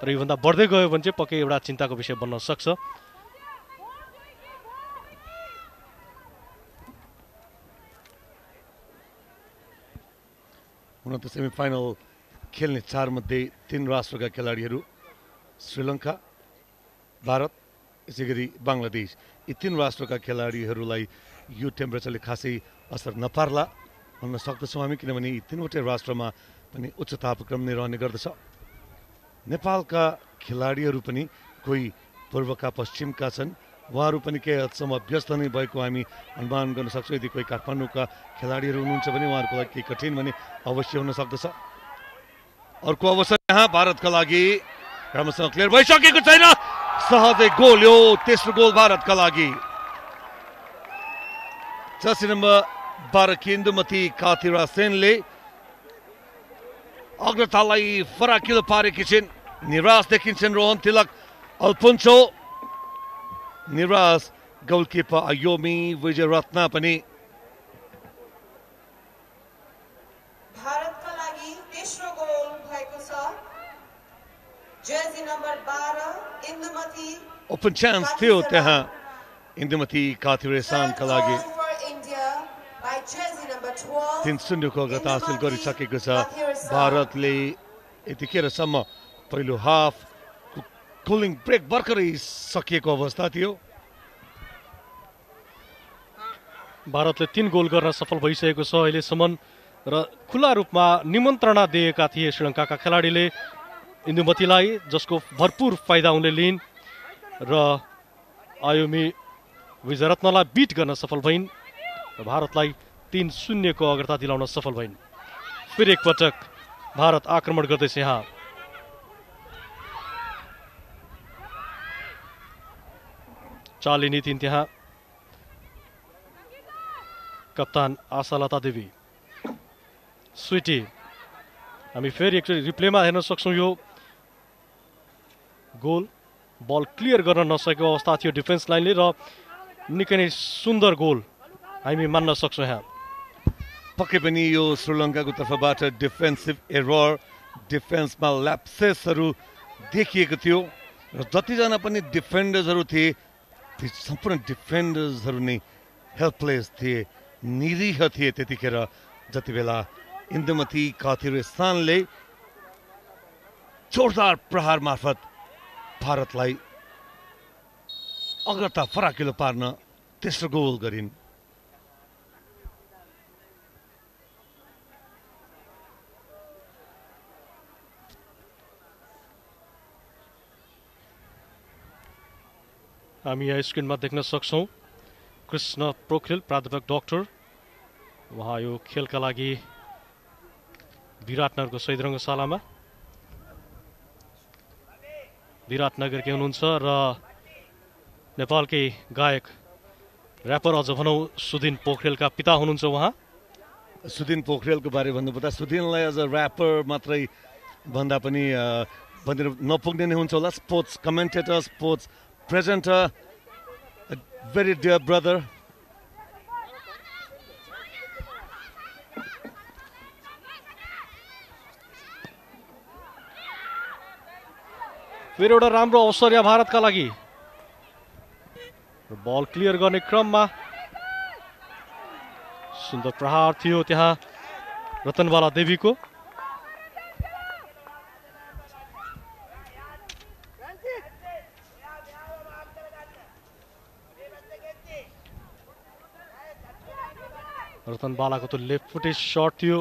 तर योभन्दा बढ्दै गयो भने चाहिँ पक्कै एउटा चिन्ताको विषय बन्न सक्छ। हुन त सेमिफाइनल खेल्ने चार मध्ये तीन राष्ट्रका खेलाडीहरू श्रीलङ्का, भारत, यसै गरी बङ्गलादेश, यी तीन राष्ट्रका खेलाडीहरूलाई यो टेम्परेचरले खासै असर नपार्ला भन्न सक्दछौँ हामी किनभने यी तीनवटै राष्ट्रमा पनि उच्च तापक्रम नै रहने गर्दछ। नेपालका खेलाडीहरू पनि कोही पूर्वका पश्चिमका छन्, उहाँहरू पनि केही हदसम्म व्यस्त नै भएको हामी अनुमान गर्न सक्छौँ। यदि कोही काठमाडौँका खेलाडीहरू हुनुहुन्छ भने उहाँहरूको लागि केही कठिन भने अवश्य हुन सक्दछ। अर्को अवसर यहाँ भारतका लागि, राम्रोसँग क्लियर भइसकेको छैन, सहजै गोल। यो तेस्रो गोल भारतका लागि। जर्सी नम्बर बाह्र इन्दुमती काथिरा सेनले अग्रतालाई फराकिलो पारेकी छिन्। निराश देखिन्छन् रोहन तिलक अल्फोन्सो, निराश गोलकिपर आयोमी विजय रत्न पनि। भारतका लागि तेस्रो गोल भएको छ। जर्सी नम्बर बाह्र इन्दुमती, ओपन चान्स थियो त्यहाँ इन्दुमती काथिरेसानका लागि। तीन शून्यको अग्रता हासिल गरिसकेको छ भारतले यतिखेरसम्म। पहिलो हाफ कुलिङ ब्रेक भर्खरै सकिएको अवस्था थियो। भारतले तीन गोल गर्न सफल भइसकेको छ अहिलेसम्म र खुला रूपमा निमन्त्रणा दिएका थिए श्रीलङ्काका खेलाडीले इन्दुमतीलाई, जसको भरपूर फाइदा उनले लिइन् र आयोमी विजयरत्नलाई बिट गर्न सफल भइन्। भारतलाई तीन शून्य को अग्रता दिलाउन सफल भइन्। फिर एक पटक भारत आक्रमण गर्दै यहाँ चाली नीति त्यहाँ कप्तान आशालता देवी स्वीटी हमी फिर एक रिप्ले में हेन सक्छौं। यो गोल बल क्लियर गर्न नसकेको अवस्था थियो डिफेन्स लाइनले र निकै नै सुन्दर गोल हामी मान्न सक्छौं। यहाँ पक्कै पनि यो श्रीलङ्काको तर्फबाट डिफेन्सिभ एरर डिफेन्समा ल्याप्सेसहरु देखिएको थियो र जतिजना पनि डिफेन्डर्सहरु थिए ती सम्पूर्ण डिफेन्डर्सहरु नै हेल्पलेस थिए, निरीह थिए त्यतिखेर, जति बेला इन्दुमती काथिरेस्तानले जोरदार प्रहार मार्फत भारतलाई अग्रता फराकिलो पार्न तेस्रो गोल गरिन्। हामी यहाँ स्क्रिनमा देख्न सक्छौं कृष्ण पोखरेल प्राध्यापक डाक्टर, वहाँ यो खेलका लागि विराटनगरको शहीद रङ्गशालामा विराटनगरकै हुनुहुन्छ र नेपालकै गायक ऱ्यापर अझ भनौँ सुदिन पोखरेलका पिता हुनुहुन्छ। उहाँ सुदिन पोखरेलको बारे भन्नुपर्दा सुदिनलाई एज अ ऱ्यापर मात्रै भन्दा पनि भनेर नपुग्ने नै हुन्छ होला। Sports commentator, sports presenter, a very dear brother. फेरि एउटा राम्रो अवसर यहाँ भारतका लागि, बल क्लियर गर्ने क्रममा सुन्दर प्रहार थियो त्यहाँ रतनबाला देवीको। रतनबालाको त लेफ्ट फुटे शट थियो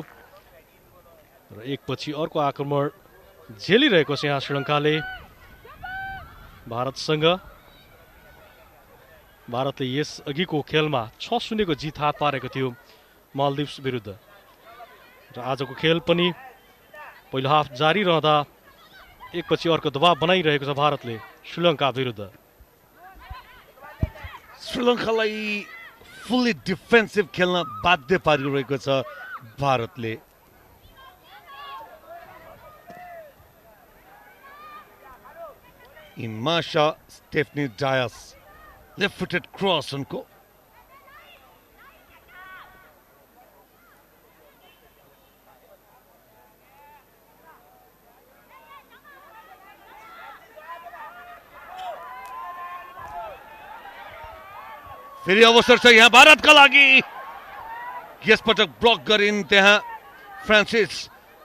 र एकपछि अर्को आक्रमण झेलिरहेको छ यहाँ श्रीलङ्काले भारतसँग। भारतले यस अघिको खेलमा छ शून्यको जित हात पारेको थियो मालदिव्स विरुद्ध र आजको खेल पनि पहिलो हाफ जारी रहँदा एकपछि अर्को दबाब बनाइरहेको छ भारतले श्रीलङ्का विरुद्ध। श्रीलङ्कालाई फुल्ली डिफेन्सिभ खेल्न बाध्य पारिरहेको छ भारतले। Imasha Stephanie Dias left footed cross उनको फेरि अवसर छ यहाँ भारतका लागि। यस पटक ब्लक गरिन् त्यहाँ फ्रान्सिस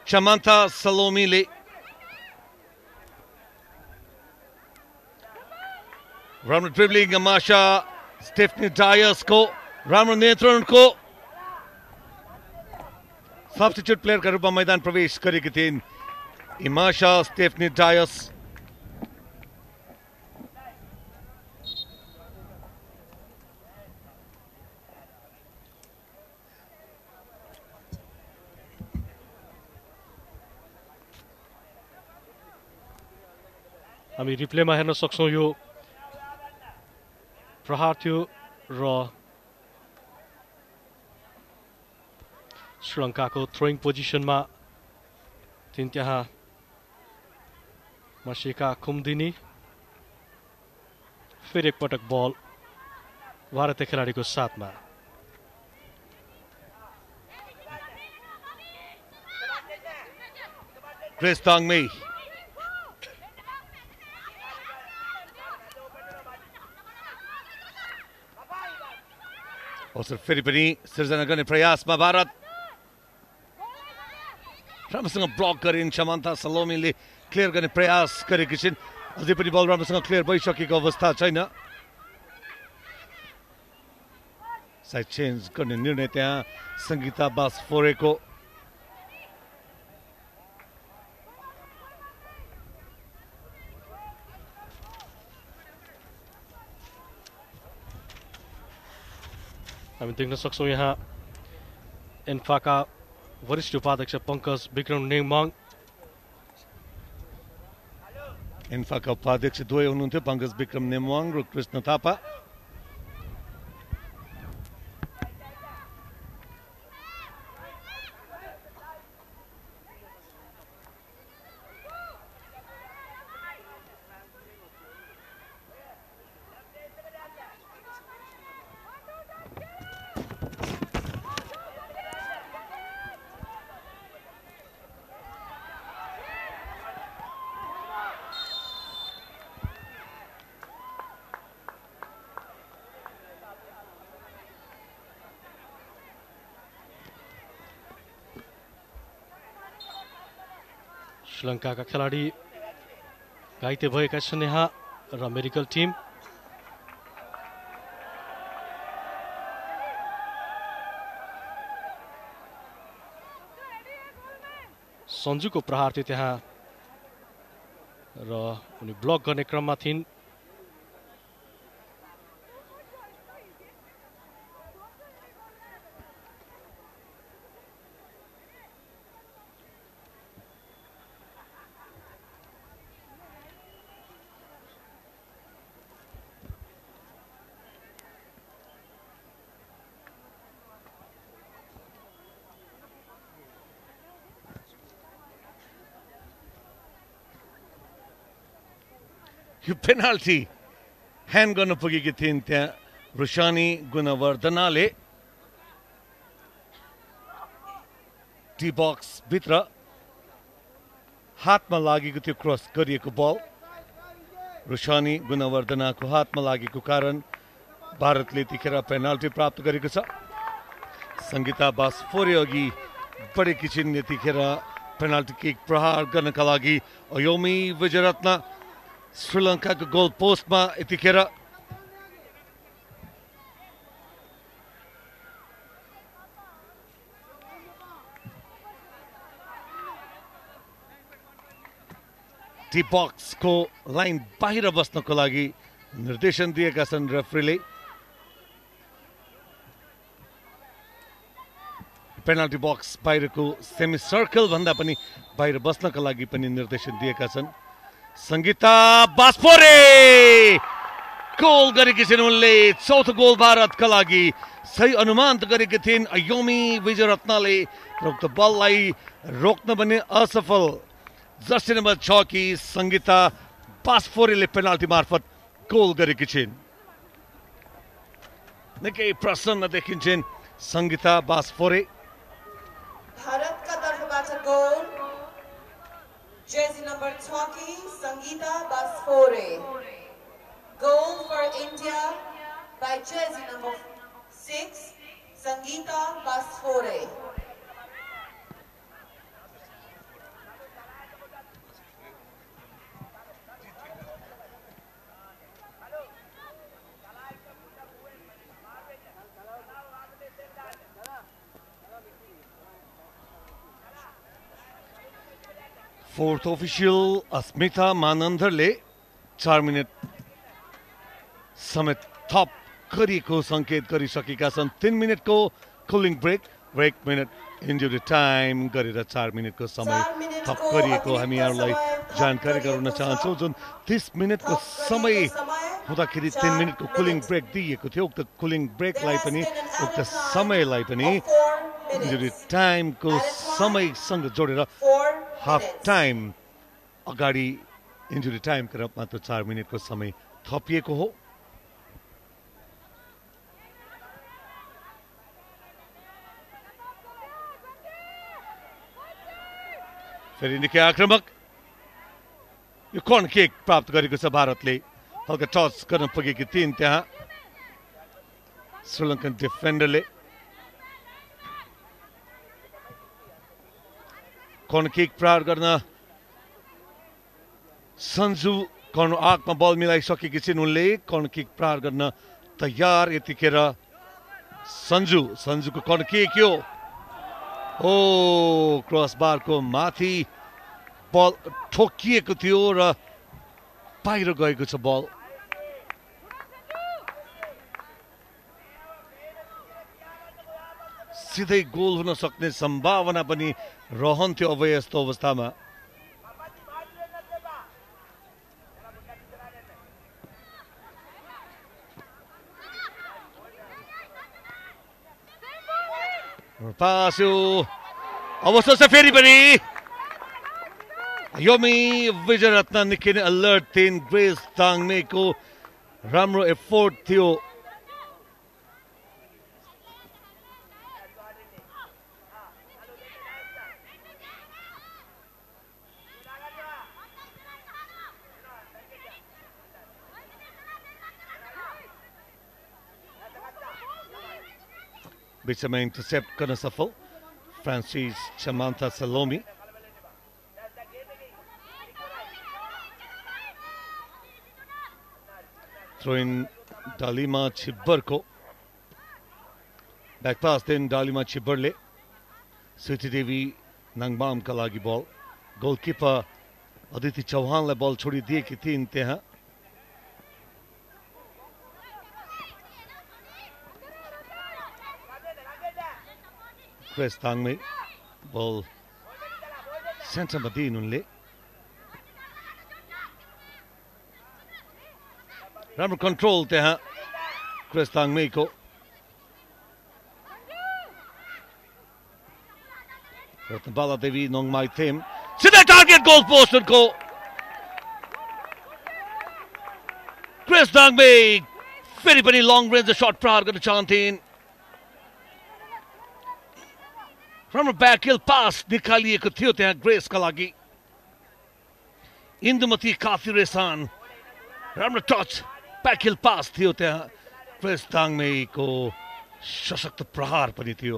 चमान्था सलोमीले। राम्रो ड्रिब्लिङ माशा स्टेफनी डायसको, राम्रो नियन्त्रणको। सब्स्टिट्युट प्लेयरका रूपमा मैदान प्रवेश गरेकी थिइन् इमाशा स्टेफनी डायस। हामी रिप्लेमा हेर्न सक्छौँ यो प्रहार थियो र श्रीलङ्काको थ्रोइङ पोजिसनमा थिइन् त्यहाँ मसिका खुम्दिनी। फेरि एकपटक बल भारतीय खेलाडीको साथमा। क्रिस ताङमै अवसर फेरि पनि सिर्जना गर्ने प्रयासमा भारत, राम्रोसँग ब्लक गरिन्। क्षमता सलोमीले क्लियर गर्ने प्रयास गरेकी छिन्, अझै पनि बल राम्रोसँग क्लियर भइसकेको अवस्था छैन। साइड चेन्ज गर्ने निर्णय त्यहाँ सङ्गीता बासफोरेको। हामी देख्न सक्छौँ यहाँ इन्फा का वरिष्ठ उपाध्यक्ष पंकज बिक्रम नेमांग। इन्फा का उपाध्यक्ष दुवै हुनुहुन्थ्यो, पंकज बिक्रम नेमांग र कृष्ण थापा। श्रीलंका का खिलाड़ी घाइते भएका स्नेहा र मेडिकल टिम। सञ्जुको प्रहार थियो त्यहाँ र उनी ब्लक गर्ने क्रममा थिइन्। यो पेनाल्टी ह्यान्ड गर्न पुगेकी थिइन् त्यहाँ रुसानी गुणवर्धनाले। टी बक्स भित्र हातमा लागेको त्यो क्रस गरिएको बल रुसानी गुणवर्धनाको हातमा लागेको कारण भारतले त्यतिखेर पेनाल्टी प्राप्त गरेको छ। सङ्गीता बास्फोरे अघि बढेकी छिन् यतिखेर पेनाल्टी किक प्रहार गर्नका लागि। अयोमी विजयरत्न श्रीलंका के गोल पोस्ट में यतिखेर टी बक्स को लाइन बाहर बस्न को लागि निर्देशन दिएका छन् रेफ्रीले। पेनाल्टी बक्स बाहर को सेमी सर्कल भन्दा पनि बाहर बस्न का लागि पनि निर्देशन दिएका छन्। संगीता बास्फोरे गोल गरेकी थिइन् उनले, चौथो गोल भारतका लागि। सही अनुमान गरेकी थिइन् अयोमी विजयरत्नले र उक्त बललाई रोक्न भने असफल। जर्सी नम्बर छ की संगीता बास्फोरेले पेनाल्टी मार्फत गोल गरेकी छिन्। निकै प्रसन्न देखिन्छन् संगीता बास्फोरे। भारतका तर्फबाट goal, jersey number twenty, Sangita Basfore. Goal for India by jersey number six, Sangita Basfore. Fourth official Asmita Manandhar ले चार मिनट समेत थप गरेको संकेत गरिसकेका छन्। तीन मिनट को कुलिंग ब्रेक र एक मिनट इंजुरी टाइम गरेर चार मिनट को समय थप गरिएको हामीहरुलाई जानकारी गराउन चाहन्छौं। जुन तीस मिनट को समय हुँदाखेरि तीन मिनट को कुलिंग ब्रेक दिएको थियो, उक्त कुलिंग ब्रेक लाई पनि उक्त समयलाई पनि इंजुरी टाइम को समय सँग जोडेर हाफ टाइम अगाडि इंजुरी टाइम के रूप में तो चार मिनट को समय थपिएको हो। फेरि निकै आक्रमक यो कौन किक प्राप्त गरेको छ भारतले। हल्का टच गर्न पुगेकी थिइन् त्यहाँ श्रीलंकन डिफेन्डरले। कौन किक प्रहार गर्न संजू कौन आगमा बल मिलाइसकेकी छिन् उनले। कौन किक प्रहार गर्न तयार यतिखेर संजू। संजूको कौन किक यो, ओ क्रसबारको माथि बल ठोकिएको थियो र बाहिर गएको छ बल। सीधे गोल हुन सक्ने सम्भावना पनि रहन्थ्यो अब यस्तो अवस्थामा। पास्यो अवसर से फेरि पनि योमी विजय रत्न निकिने अलर्ट थिएन। ग्रेस तांग्नेको राम्रो एफोर्ट थियो। बीच में इंटरसेप्ट करना सफल Francis Chamantha Salomi. Throw in Dalima Chhibber को बैक पास दिन डालिमा छिब्बरले स्वीटी देवी नंगमामका लागि बल। गोलकिपर अदिति चौहानलाई बल छोडिदिएकी थिइन् त्यहाँ। क्रेस्तांगमें बॉल सेंटर में दी उनले। राम्रो कंट्रोल त्यहाँ क्रेस्तांगमें को। रतनबाला देवी नोंगमाइथेम सीधा टारगेट गोल पोस्ट को। क्रेस्तांगमें फेरि पनि लङ रेंज शॉट प्रहार गर्न चाहन्थिन्। राम्रो बैकहिल पास निकालिएको थियो त्यहाँ ग्रेसका लागि। इन्दुमती काफिरेसान राम्रो टच बैकहिल पास थियो त्यहाँ। ग्रेस ताङमेको सशक्त प्रहार पनि थियो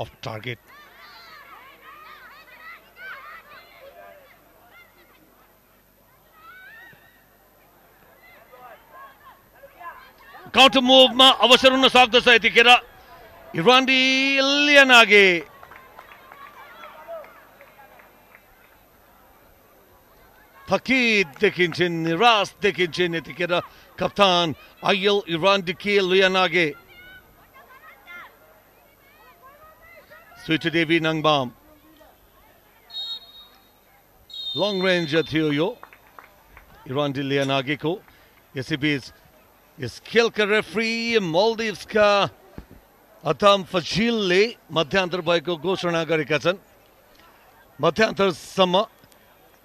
अफ टार्गेट। काउन्टर मुभमा अवसर हुन सक्दछ यतिखेर। इरवान्डी लियानागे थकित देखिन्छन्, निराश देखिन्छन् यतिखेर कप्तान आयल इरान्डी के लियानागे। स्वीटी देवी नंगबाम लङ रेंज थियो यो इरान्डी लियानागे को। यसै बीच इस खेल का रेफ्री मालदिव्स का अतम फजीलले मध्यान्तर भएको घोषणा गरेका छन्। मध्यान्तरसम्म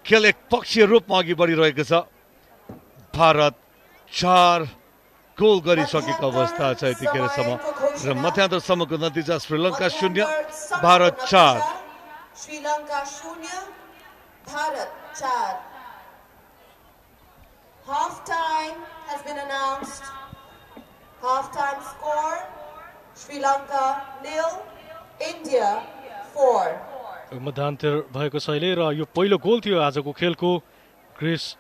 खेल एक पक्षीय रूपमा अघि बढिरहेको छ। भारत चार गोल गरिसकेको अवस्था छ यतिखेरसम्म र मध्यान्तरसम्मको नतिजा श्रीलङ्का शून्य भारत चार। श्रीलङ्का शून्य भारत चार। Half time has been announced. Half time score Sri Lanka nil India four। मध्यान्तर भएको शैले र यो पहिलो गोल थियो आजको खेलको ग्रेस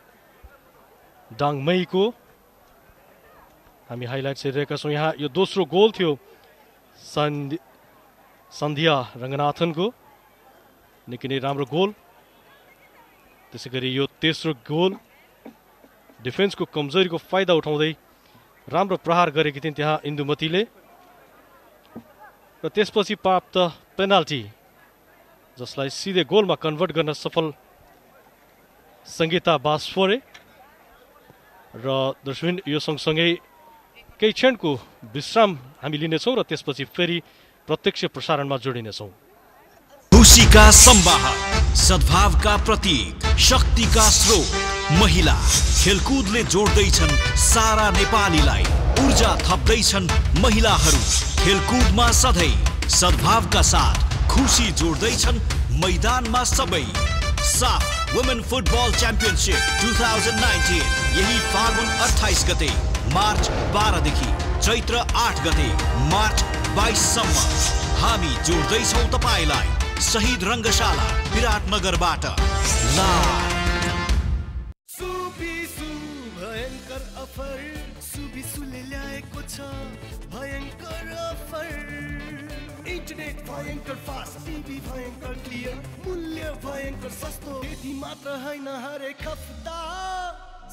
डाङमईको। हामी हाइलाइट्स हेरेका छौँ यहाँ। यो दोस्रो गोल थियो सन्ध्या सन्ध्या रङ्गनाथनको, निकै नै राम्रो गोल। त्यसैगरी यो तेस्रो गोल डिफेन्सको कमजोरीको फाइदा उठाउँदै राम्रो प्रहार गरेकी थिइन् त्यहाँ इन्दुमतीले। र त्यसपछि प्राप्त पेनाल्टी जसलाई सीधे गोल में कन्वर्ट गर्न सफल संगीता बास्फोरे। र दर्शकबिन यो सँगसँगै केही क्षणको विश्राम हामी लिनेछौं र त्यसपछि फेरि प्रत्यक्ष प्रसारणमा जोडिनेछौं। खुशीका सम्वाहक, सद्भावका प्रतीक, शक्तिका स्रोत महिला खेलकुदले जोड्दै छन् सारा नेपालीलाई। ऊर्जा थप्दै छन् महिलाहरू खेलकुदमा सधैं सद्भावका साथ। खुशी जोड्दै छन् मैदानमा सबै। साफ वुमेन फुटबल च्याम्पियनशिप दुई हजार उन्नाइस यही फागुन अट्ठाइस गते मार्च बाह्र देखि चैत्र आठ गते मार्च बाइस सम्म हामी जोड्दै छौं तपाईलाई शहीद रंगशाला विराटनगरबाट। इंटरनेट भयंकर फास्ट, टीवी भयंकर क्लियर, मूल्य भयंकर सस्तो, यति मात्र हैन हरेक हप्ता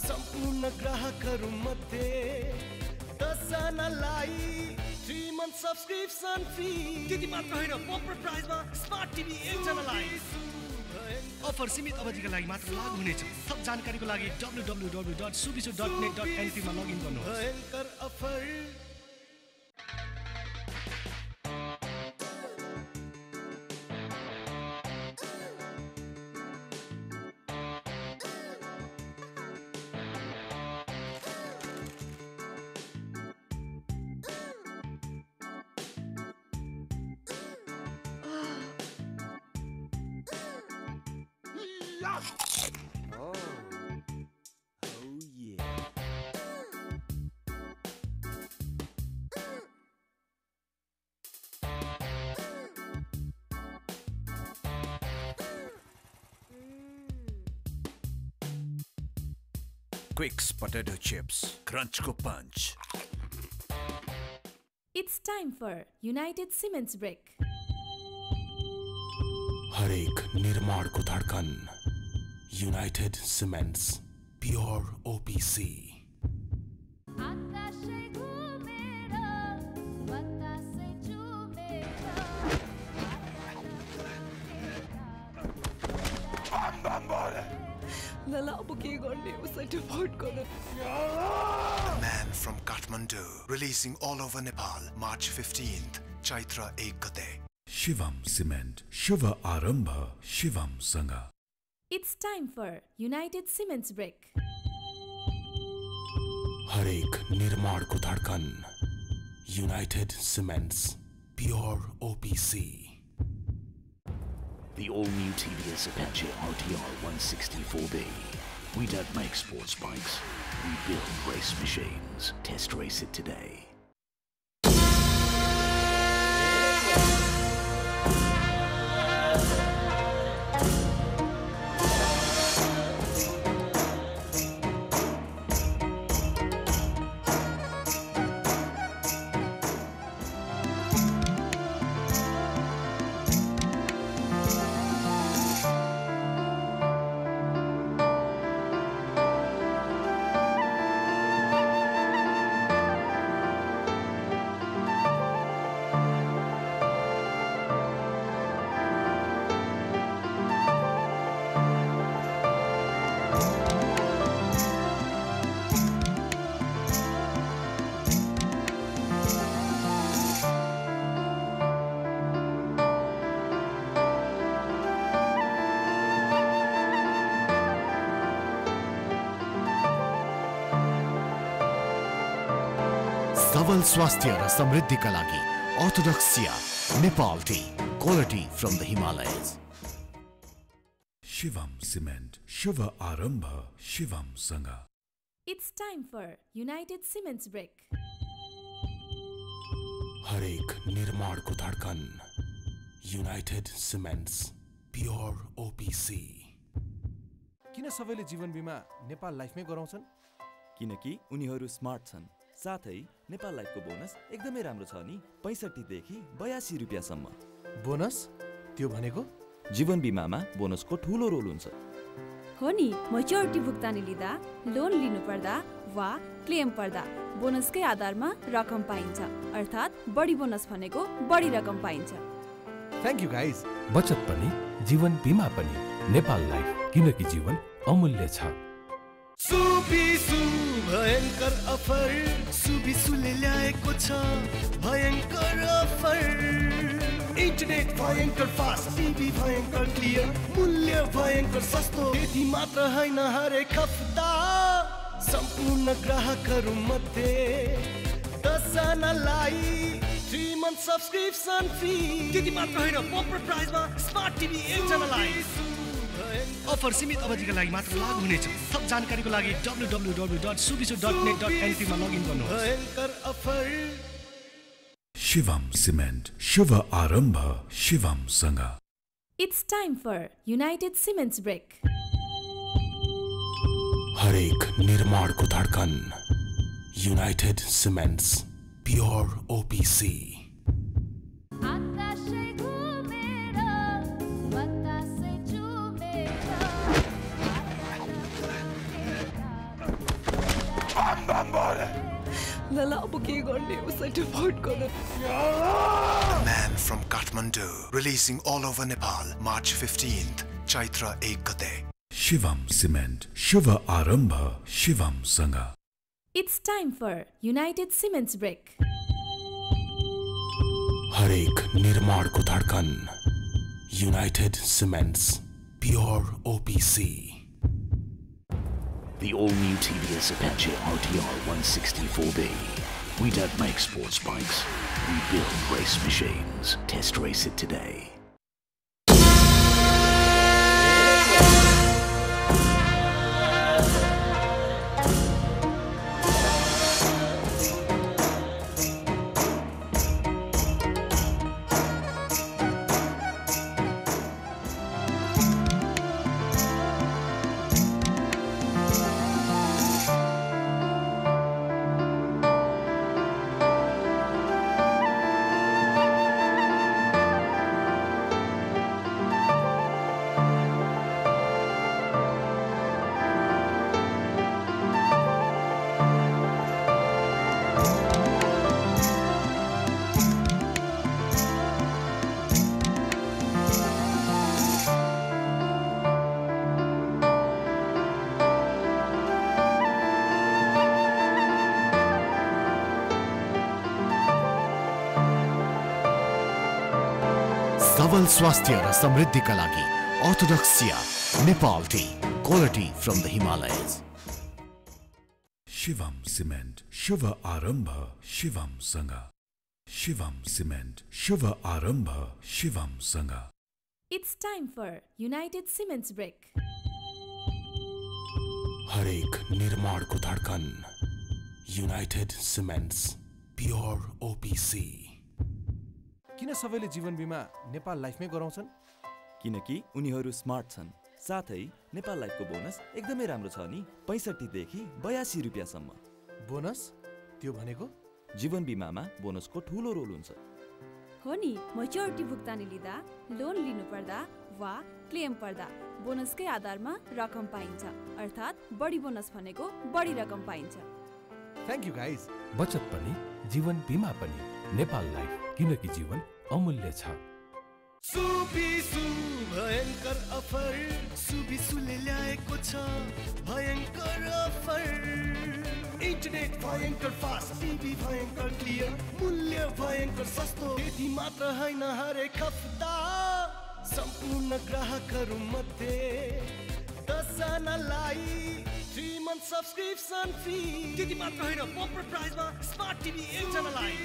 सम्पूर्ण ग्राहकहरू मध्ये दसजनालाई three month subscription fee. त्यति मात्र हैन, बम्पर प्राइजमा स्मार्ट टिभी एउटालाई अफर सीमित अवधिका लागि मात्र लागू हुनेछ। थप जानकारीको लागि W W W dot Subisu dot net dot NP मा लगइन गर्नुहोस्। भयंकर offer. Quicks potato chips, crunch ko punch. It's time for United Cements break. हर एक निर्माण को धड़कन United Cements, pure O P C. A man from Kathmandu, releasing all over Nepal, March fifteenth, Chaitra Ekate. Shivam Cement, Shiva Arambha, Shivam Sangha. It's time for United Cements break. हर एक निर्माण को धड़कन United Cements, pure O P C. The all-new T V S Apache R T R one sixty-four B. We don't make sports bikes. We build race machines. Test race it today. स्वास्थ्य र समृद्धिका लागि Orthodoxia Nepal tea, quality from the Himalayas. Shivam cement, शुभ आरम्भ शिवम संग. It's time for United Cements break. हरेक निर्माणको धडकन युनाइटेड सिमेन्ट्स, प्योर ओपीसी. किन सबैले जीवन बीमा नेपाल लाइफमै गराउँछन्? किनकि उनीहरू स्मार्ट छन्. साथै नेपाल लाइफको बोनस एकदमै राम्रो छ नि, पैँसठ्ठी देखि बयासी रुपैयाँसम्म बोनस. त्यो भनेको जीवन बीमामा बोनसको ठूलो रोल हुन्छ हो नि. म्याच्युरिटी भुक्तानी लिँदा, लोन लिनु पर्दा वा क्लेम पर्दा बोनसकै आधारमा रकम पाइन्छ, अर्थात बढी बोनस भनेको बढी रकम पाइन्छ. Thank you guys. बचत पनि जीवन बीमा पनि नेपाल लाइफ, किनकि जीवन अमूल्य छ. सुबिसु भयंकर अफर, सुबिसुले ल्याएको छ भयंकर अफर. इन्टरनेट भयंकर फास्ट, टिभी भयंकर क्लियर, मूल्य भयंकर सस्तो. यति मात्र हैन, हरेक हप्ता सम्पूर्ण ग्राहकहरू मध्ये दसजनालाई थ्री मन्थ सब्सक्रिप्सन फ्री. त्यति मात्र हैन, बम्पर प्राइजमा स्मार्ट टिभी एउटालाई अफर सीमित अवधिका लागि मात्र लागू हुनेछ. थप जानकारीको लागि W W W dot Subisu dot net dot NP मा लगइन गर्नुहोस्. शिवम सिमेन्ट, शुभ आरम्भ शिवम संग. It's time for United Cements break. हरेक निर्माणको धडकन United Cements, pure OPC. Man from Kathmandu, releasing all over Nepal, March fifteenth, Chaitra Ekate. Shivam Cement, Shiva Arambha, Shivam Sangha. It's time for United Cements break. हर एक निर्माण को धड़कन United Cements, pure O P C. The all-new T V S Apache R T R one sixty-four B. We don't make sports bikes, we build race machines. Test race it today. स्वास्थ्य र समृद्धिका लागि Orthodoxia Nepal tea, quality from the Himalayas. Shivam cement शुभ आरम्भ शिवम संग. Shivam cement शुभ आरम्भ शिवम संग. It's time for United Cements break. हरेक निर्माणको धडकन युनाइटेड सिमेन्ट्स, प्योर ओपीसी. किन सबैले जीवन बीमा नेपाल लाइफमै गराउँछन्? किनकि उनीहरू स्मार्ट छन्. साथै नेपाल लाइफको बोनस एकदमै राम्रो छ नि, पैँसठी देखि बयासी रुपैयाँसम्म बोनस. त्यो भनेको जीवन बीमामा बोनसको ठूलो रोल हुन्छ हो नि. मेच्योरिटी भुक्तानी लिँदा, लोन लिनु पर्दा वा क्लेम पर्दा बोनसकै आधारमा रकम पाइन्छ, अर्थात् बढी बोनस भनेको बढी रकम पाइन्छ. Thank you guys. बचत पनि जीवन बीमा पनि नेपाल लाइफ, किनकि जीवन अमूल्य छ. भयंकर अफर सुबिसुले ल्याएको छ. भयंकर अफर इन्टरनेट भयंकर फास्ट, टिभी भयंकर क्लियर, मूल्य भयंकर सस्तो. यति मात्र हैन, हरेक हप्ता सम्पूर्ण ग्राहकहरू मध्ये दसजनालाई थ्री मन्थ सब्स्क्रिप्सन फ्री. त्यति मात्र हैन, पम्पर प्राइसमा स्मार्ट टिभी एकजनालाई.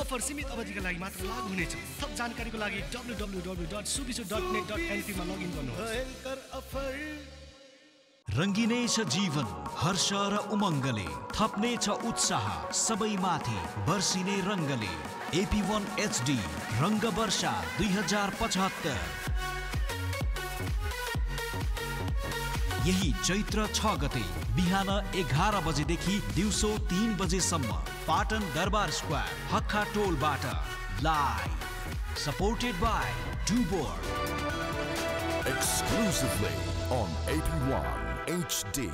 अफर सीमित अवधिका लागि मात्र लागू हुनेछ. थप जानकारीको लागि W W W dot Subisu dot net dot NP मा लगइन गर्नुहोस्. रंगिने छ जीवन हर्ष र उमंगले, थप्ने छ उत्साह सबैमाथि बर्सिने रंगले. A P one H D रंग वर्षा दुई हजार पचहत्तर, यही चैत्र छ गते बिहान एघार बजेदेखि दिउँसो तीन बजेसम्म, पाटन दरबार स्क्वायर हक्का टोलबाट. लाइभ सपोर्टेड बाय डुबोर्ड, exclusively on A P one H D.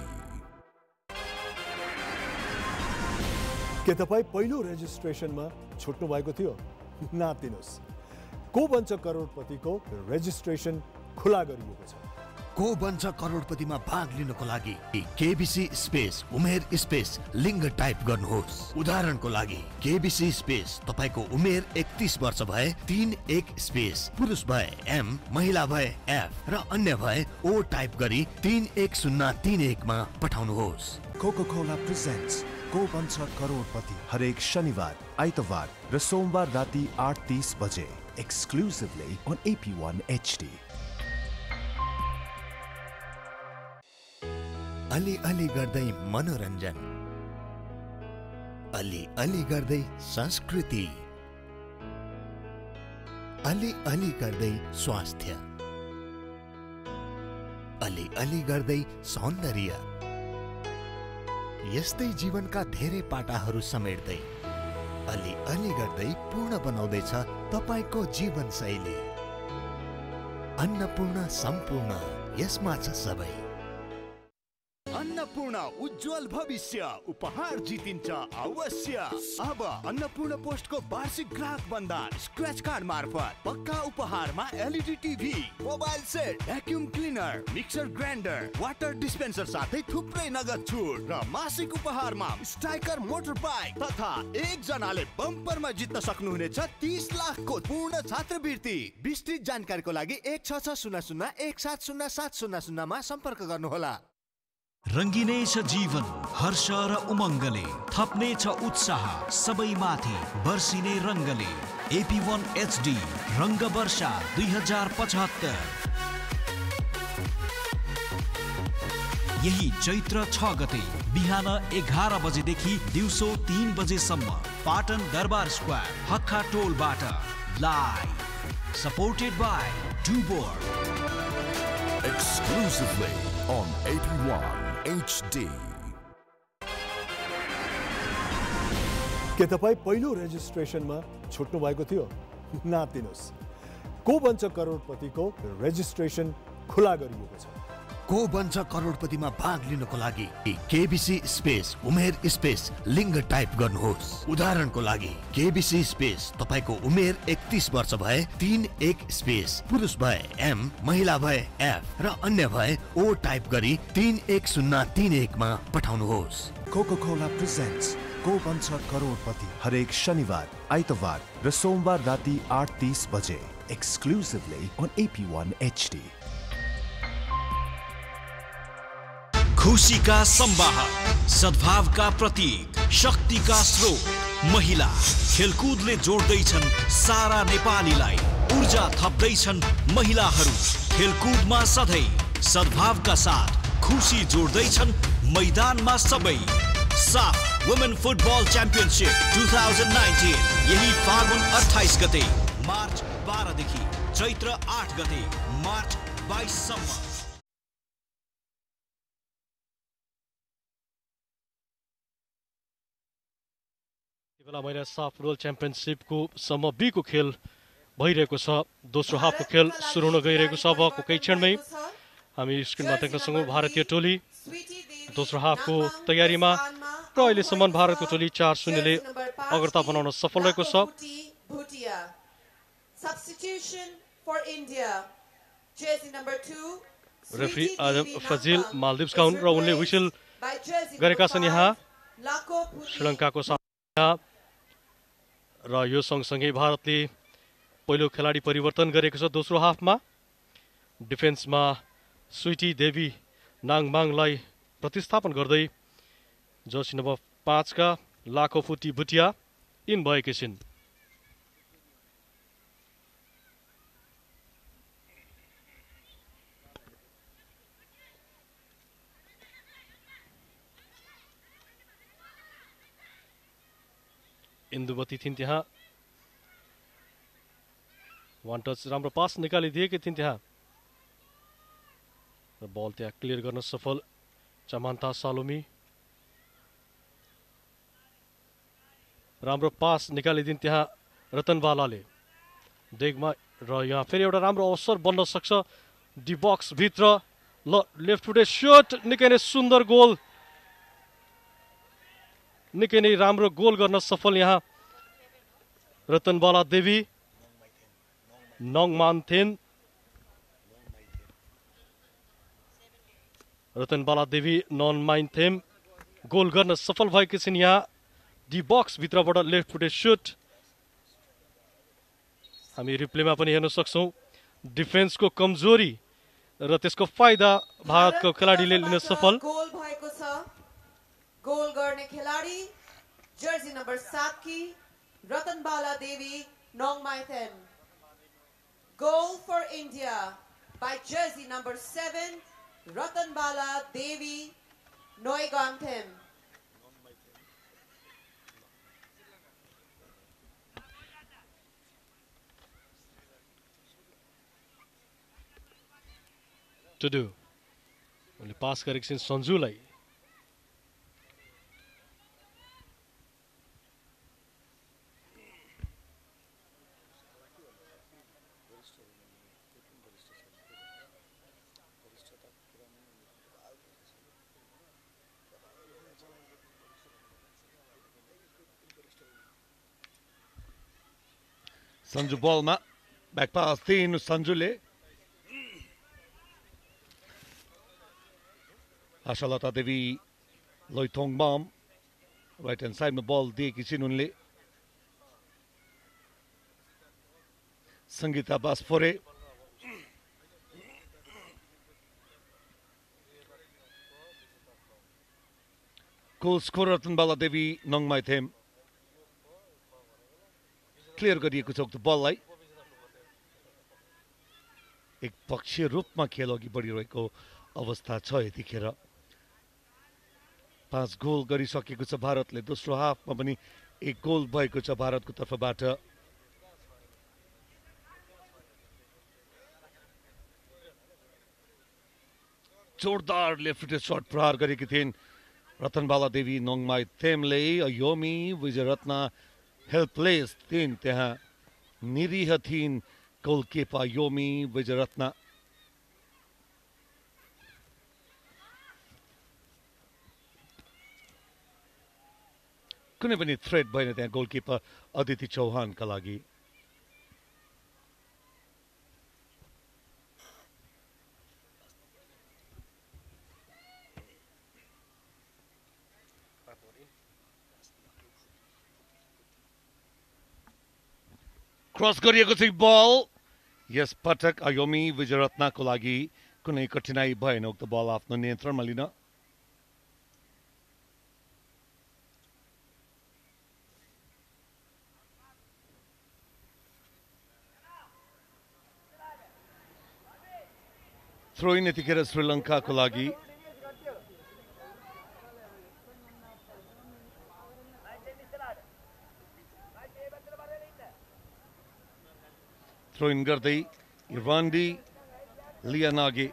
के तपाईँ पहिलो रेजिस्ट्रेसनमा छुट्नु भएको थियो? नातिनुहोस्, को बन्छ करोडपतिको रेजिस्ट्रेसन खुला गरिएको छ. को बन्छ करोडपतिमा भाग लिनको लागि केबीसी स्पेस उमेर स्पेस लिंग टाइप गर्नुहोस्. उदाहरणको लागि केबीसी स्पेस तपाईको उमेर एकतीस वर्ष भए तीन एक स्पेस पुरुष भए एम, महिला भए एफ र अन्य भए ओ टाइप गरी तीन एक शून्य तीन एक मा पठाउनुहोस्. कोको कोला प्रेजेन्ट्स को बन्छ करोडपति, हरेक शनिबार, आइतबार र सोमबार राति आठ तीस बजे exclusively on A P one H D. अलि अलि गर्दै मनोरञ्जन, अलि अलि गर्दै संस्कृति, अलि अलि गर्दै स्वास्थ्य, अलि अलि गर्दै सौन्दर्य. यस्तै जीवनका धेरै पाटाहरू समेट्दै अलि अलि गर्दै पूर्ण बनाउँदैछ तपाईको जीवनशैली. अन्नपूर्ण सम्पूर्ण, यसमा छ सबै. अन्नपूर्ण उज्जवल भविष्य उपहार जितिन्छ अवश्य। अब अन्नपूर्ण पोस्ट को वार्षिक ग्राहक बन्दा स्क्रैच कार्ड मार्फत पक्का उपहार में LED TV, mobile set, vacuum cleaner, mixer grinder, water dispenser साथै थुप्रै नगद छुट र मासिक उपहार में स्ट्राइकर मोटर बाइक तथा एक जनाले बम्पर में जित्न सक्नुहुनेछ तीस लाख को पूर्ण छात्रवृत्ति। विस्तृत जानकारी को लागि एक छ छ शून्य शून्य एक सात शून्य सात शून्य शून्य में संपर्क गर्नुहोला। रंगिने जीवन हर्ष र उमंगले थप्ने उत्साह सबैमाथि बर्सिने रंगले A P one H D रंग वर्षा दुई हजार पचहत्तर यही चैत्र छ गते बिहान एघार बजेदेखि दिउँसो तीन बजेसम्म पाटन दरबार स्क्वायर हक्का टोलबाट लाइभ सपोर्टेड बाई डुबोर्ड exclusively on A P one H D. के तपाईँ पहिलो रेजिस्ट्रेसनमा छुट्नु भएको थियो? नातिनुहोस्, को बन्छ करोडपतिको रेजिस्ट्रेसन खुला गरिएको छ। को बन्छ करोडपतिमा भाग लिनको लागि केबीसी स्पेस उमेर स्पेस लिंग टाइप गर्नुहोस्। उदाहरणको लागि केबीसी स्पेस तपाईको उमेर एकतीस वर्ष भए तीन एक स्पेस पुरुष भए एम महिला भए एफ र अन्य भए ओ टाइप गरी तीन एक शून्य तीन एक मा पठाउनुहोस्। कोको कोला प्रेजेन्ट्स को बन्छ करोडपति हरेक शनिबार आइतबार र सोमबार राति आठ तीस बजे exclusively on A P one H D. खुशी का संवाहक, सद्भाव का प्रतीक, शक्ति का स्रोत महिला खेलकुदले जोड्दैछन् सारा नेपालीलाई, ऊर्जा थप्दैछन् महिलाहरू खेलकुदमा सधैँ सद्भावका साथ, खुशी जोड्दैछन् मैदानमा सबै। साफ वुमेन फुटबल च्याम्पियनसिप दुई हजार उन्नाइस यही फागुन अट्ठाइस गते मार्च बाह्र देखि चैत्र आठ गते मार्च बाइस सम्म। बेला मैले साफ रोल च्याम्पियनसिपको सम्म बी को खेल भइरहेको छ। दोस्रो हाफको खेल सुरु हुन गइरहेको छ। अबको केही क्षणमै हामी स्क्रिनमा देख्न सक्छौँ भारतीय टोली दोस्रो हाफको तयारीमा र अहिलेसम्म भारतको टोली चार शून्यले अग्रता बनाउन सफल रहेको छ। रेफ्री आजम फजिल मालदिव्सका हुन् र उनले व्हिसल गरेका छन् यहाँ श्रीलङ्काको साथ। र यो सँगसँगै भारतले पहिलो खेलाडी परिवर्तन गरेको छ। दोस्रो हाफमा डिफेन्समा स्विटी देवी नाङमाङलाई प्रतिस्थापन गर्दै जर्सी नम्बर पाँचका लाखो फुटी भुटिया इन भएकी छिन्। इन्दुवती थिइन् त्यहाँ, वान टच राम्रो पास निकालिदिएकी थिइन् त्यहाँ र बल त्यहाँ क्लियर गर्न सफल चमान्ता सालोमी। राम्रो पास निकालिदिन् त्यहाँ रतनवालाले देगमा र यहाँ फेरि एउटा राम्रो अवसर बन्न सक्छ डी बक्सभित्र। ल लेफ्ट फुटे शट, निकै नै सुन्दर गोल, निकै नै राम्रो गोल गर्न सफल यहाँ रतनबाला देवी नोङमाइथेम। रतनबाला देवी नोङमाइथेम गोल गर्न सफल भएकी छिन् यहाँ डी बक्सभित्रबाट लेफ्ट फुटे सुट। हामी रिप्लेमा पनि हेर्न सक्छौँ डिफेन्सको कमजोरी र त्यसको फाइदा भारतको खेलाडीले लिन सफल। गोल गर्ने खेलाडी जर्सी नम्बर सात की Ratanbala Devi Nongmaithem. Goal for India by jersey number seven Ratanbala Devi Nongmaithem. Tudu उनले पास गरेको छिन् सञ्जुलाई। Sanju ballma. Back pass तीन Sanjule. Achala Devi Loitong bomb. Right hand side में ball दिए किसी उनले. Sangita Basfore. Goal scorer Ratanbala Devi Nongmaithem. Clear गरिएको छ उक्त बललाई एक पक्षीय रूपमा खेल अघि बढिरहेको अवस्था छ यतिखेर पाँच गोल गरिसकेको छ भारतले दोस्रो हाफमा पनि एक गोल भएको छ भारतको तर्फबाट जोरदार लेफ्ट शॉट प्रहार गरेकी थिइन् रतनबाला देवी नोङमाइथेमले योमी विजय रत्न हेल्पलेस तीन त्यहाँ निरीह तीन गोलकीपर योमी विजयरत्न कुनै पनि थ्रेट भएन त्यहाँ गोलकीपर अदिति चौहानका लागि क्रस गरिएको छ बल यस पटक अयोमी विजयरत्नको लागि कुनै कठिनाई भएन उक्त बल आफ्नो नियन्त्रणमा लिन थ्रो इन यतिखेर श्रीलङ्काको लागि थ्रोइन गर्दै इरवान्डी लियानागे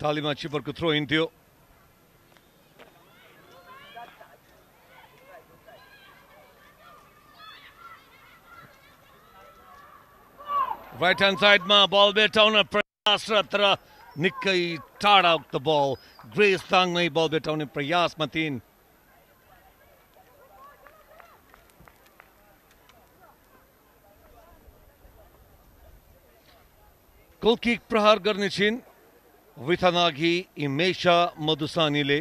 दालिमा छिबरको थ्रोइन थियो Right hand side ma ball betaune prayas ratra nikkai tada out the ball grace tang mai ball betaune prayas matin goal kick prahar garne chin vithanagi Imasha Madushani le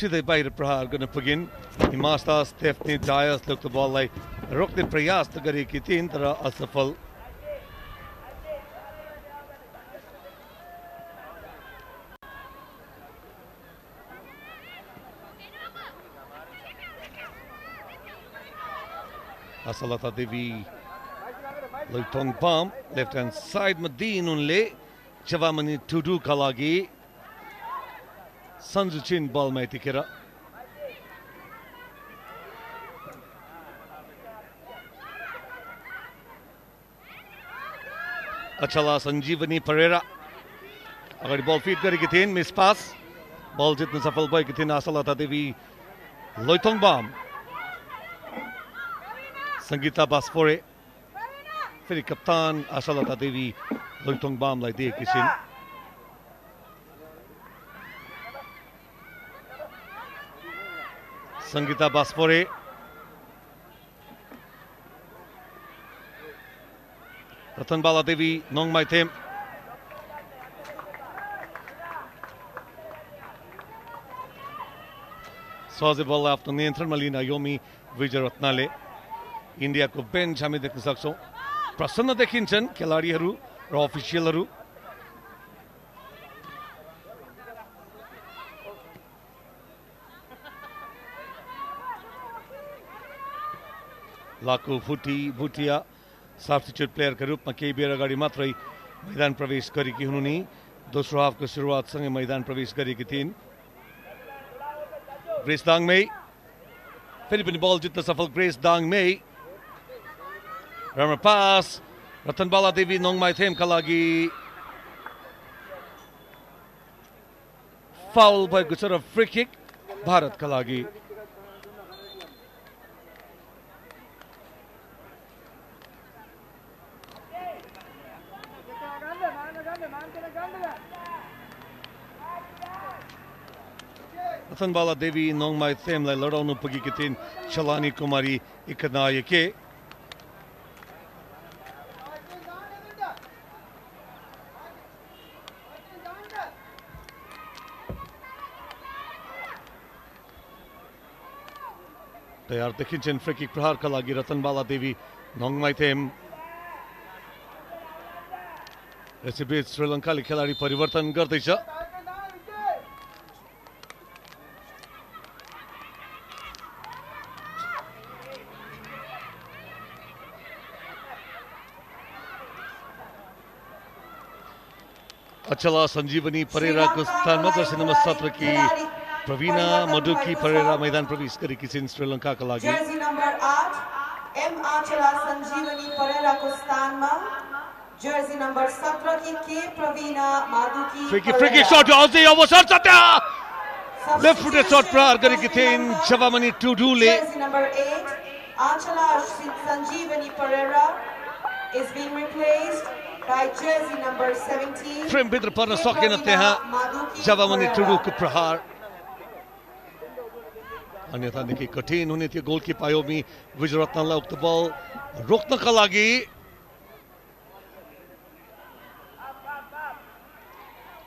सीधै बाहिर प्रहार गर्न पुगिन् हिमास्ता Stephanie DISE लोक बललाई रोक्ने प्रयास त गरेकी थिइन् तर असफल असलता देवी लोटोङ बम लेफ्ट ह्यान्ड साइडमा दिइन् उनले जवामनी टुडुका लागि Sanju Chin बलमा यतिखेर अचला संजीवनी परेरा अगाडि बल फिट गरेकी थिइन् मिस पास बल जित्न सफल भएकी थिइन् आशालता देवी लोइथोङबाम संगीता बास्फोरे फेरि कप्तान आशालता देवी लोइथोङबामलाई दिएकी छिन् संगीता बास्फोरे रतनबाला देवी नोङमाइथेम सहजै बललाई आफ्नो नियन्त्रणमा लिन योमी विजयरत्नले इन्डियाको बेन्च हामी देख्न सक्छौँ प्रसन्न देखिन्छन् खेलाडीहरू र अफिसियलहरू लाखो फुटी भुटिया सब्स्टिट्युट प्लेयरका रूपमा केही बेर अगाडि मात्रै मैदान प्रवेश गरेकी हुनु नि दोस्रो हाफको सुरुवातसँगै मैदान प्रवेश गरेकी थिइन् ग्रेस दाङमेई फेरि पनि बल जित्न सफल ग्रेस दाङमेई राम्रो पास रतनबाला देवी नोङमाइथेमका लागि फाउल भएको छ र फ्री किक भारतका लागि रतनबाला देवी नोंगमाइथेमलाई लडाउनु पुगेकी थिइन् चलानी कुमारी एकनायके। तयार देखिन्छन् फ्री किक प्रहारका लागि रतनबाला देवी नोंगमाइथेम। यसैबीच श्रीलङ्काले खेलाडी परिवर्तन गर्दैछ। अचला संजीवनी परेरा को स्थान में जर्सी नंबर सत्रह की प्रवीणा मधुकी परेरा मैदान प्रवेश करेगी श्रीलंका का लागि। जर्सी नंबर आठ एम अचला संजीवनी परेरा को स्थान में जर्सी नंबर सत्रह की के प्रवीणा मधुकी। फ्रिकी फ्रिकी शॉट आउजी अवसर सत्या लेफ्ट फुटेड शॉट प्रहार करेगी थे इन जवामनी टूडूले। जर्सी नंबर आठ अचला संजीवनी Perera is being replaced by jersey number seventeen from bidr parna sakena teha javamani tudu ko prahar anyatha dekhi kathin hune thi goal ki payomi vijratnala ukt ball rokna ka lagi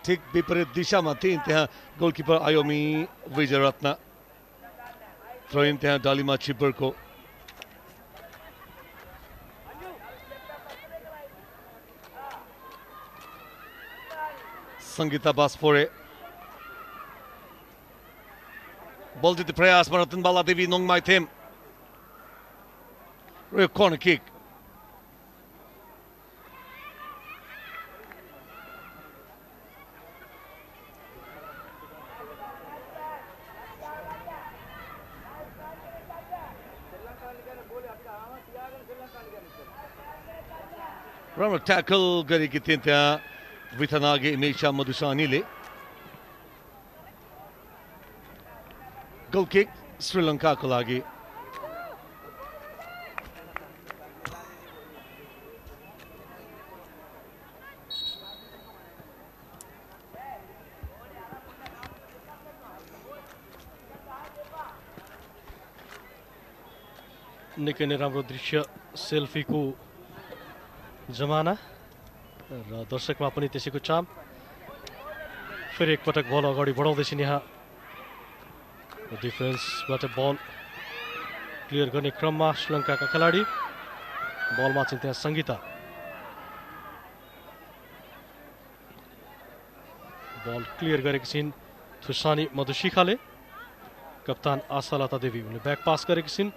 thik viparit disha ma thi teha goalkeeper ayomi vijratna throw in teha dalima chhiber ko। Sangita Basfore ball जिते प्रयास में Ratanbala Devi Nongmaithem corner kick. राम्रो tackle गरेकी थिइन् त्यहाँ विथनागे इमेशा मधुशानी ले। Goal kick Sri Lanka को लागि। निकै नै राम्रो दृश्य सेल्फी को जमाना र दर्शकमा पनि त्यसैको चाम। फेरि एकपटक बल अगाडि बढाउँदैछन् यहाँ डिफेन्सबाट बल क्लियर गर्ने क्रममा श्रीलङ्काका खेलाडी बलमा छिन् त्यहाँ सङ्गीता। बल क्लियर गरेकी छिन् थुसानी मधुशिखाले। कप्तान आशालता देवी उनले ब्याक पास गरेकी छिन्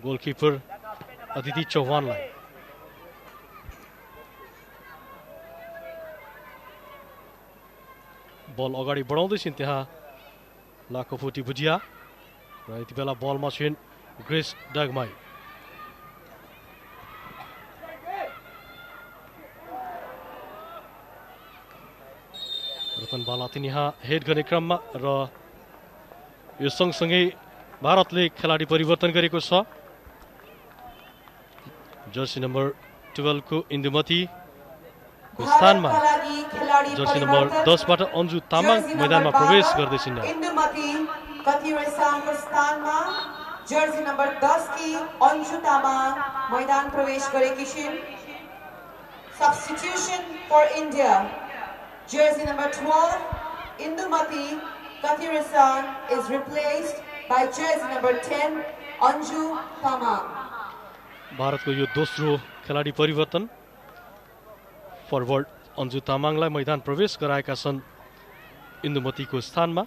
गोलकिपर अदिति चौहानलाई। बल अगाडि बढाउँदै छिन् त्यहाँ लाखोफुटी भुजिया र यति बेला बलमा छिन् ग्रेस डगमाई। रतनबाला तिनी यहाँ हेड गर्ने क्रममा र यो सँगसँगै भारतले खेलाडी परिवर्तन गरेको छ। जर्सी नम्बर बाह्र को इन्दुमती स्थानमा जर्सी नम्बर दस बाट अंजू तामाङ मैदानमा प्रवेश गर्दै छिन्। इन्दुमती कतिवटा सामको स्थानमा जर्सी नम्बर दस की अंजू तामाङ मैदान प्रवेश गरेकी छिन्। Substitution for India jersey number बाह्र इन्दुमती कतिवटा is replaced by jersey number दस अंजू तामाङ। भारतको यो दोस्रो खेलाडी परिवर्तन फरवर्ड अंजू तामाङलाई मैदान प्रवेश गराएका छन् इन्दुमतीको स्थानमा।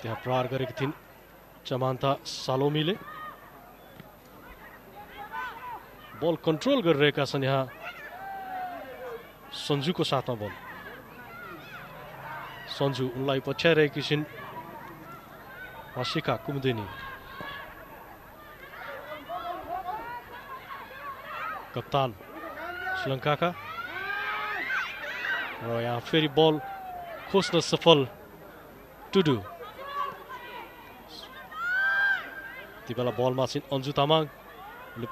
त्यहाँ प्रहार गरेकी थिइन् चमान्ता सालोमीले। बल कन्ट्रोल गरिरहेका छन् यहाँ सञ्जुको साथमा। बल सञ्जु उनलाई पछ्याइरहेकी छिन् Ashika Kumudini. कप्तान श्रीलंका का, और यहाँ फेरी बॉल खोजन सफल टुडू. ती बेला बॉलमा अंजु तामाङ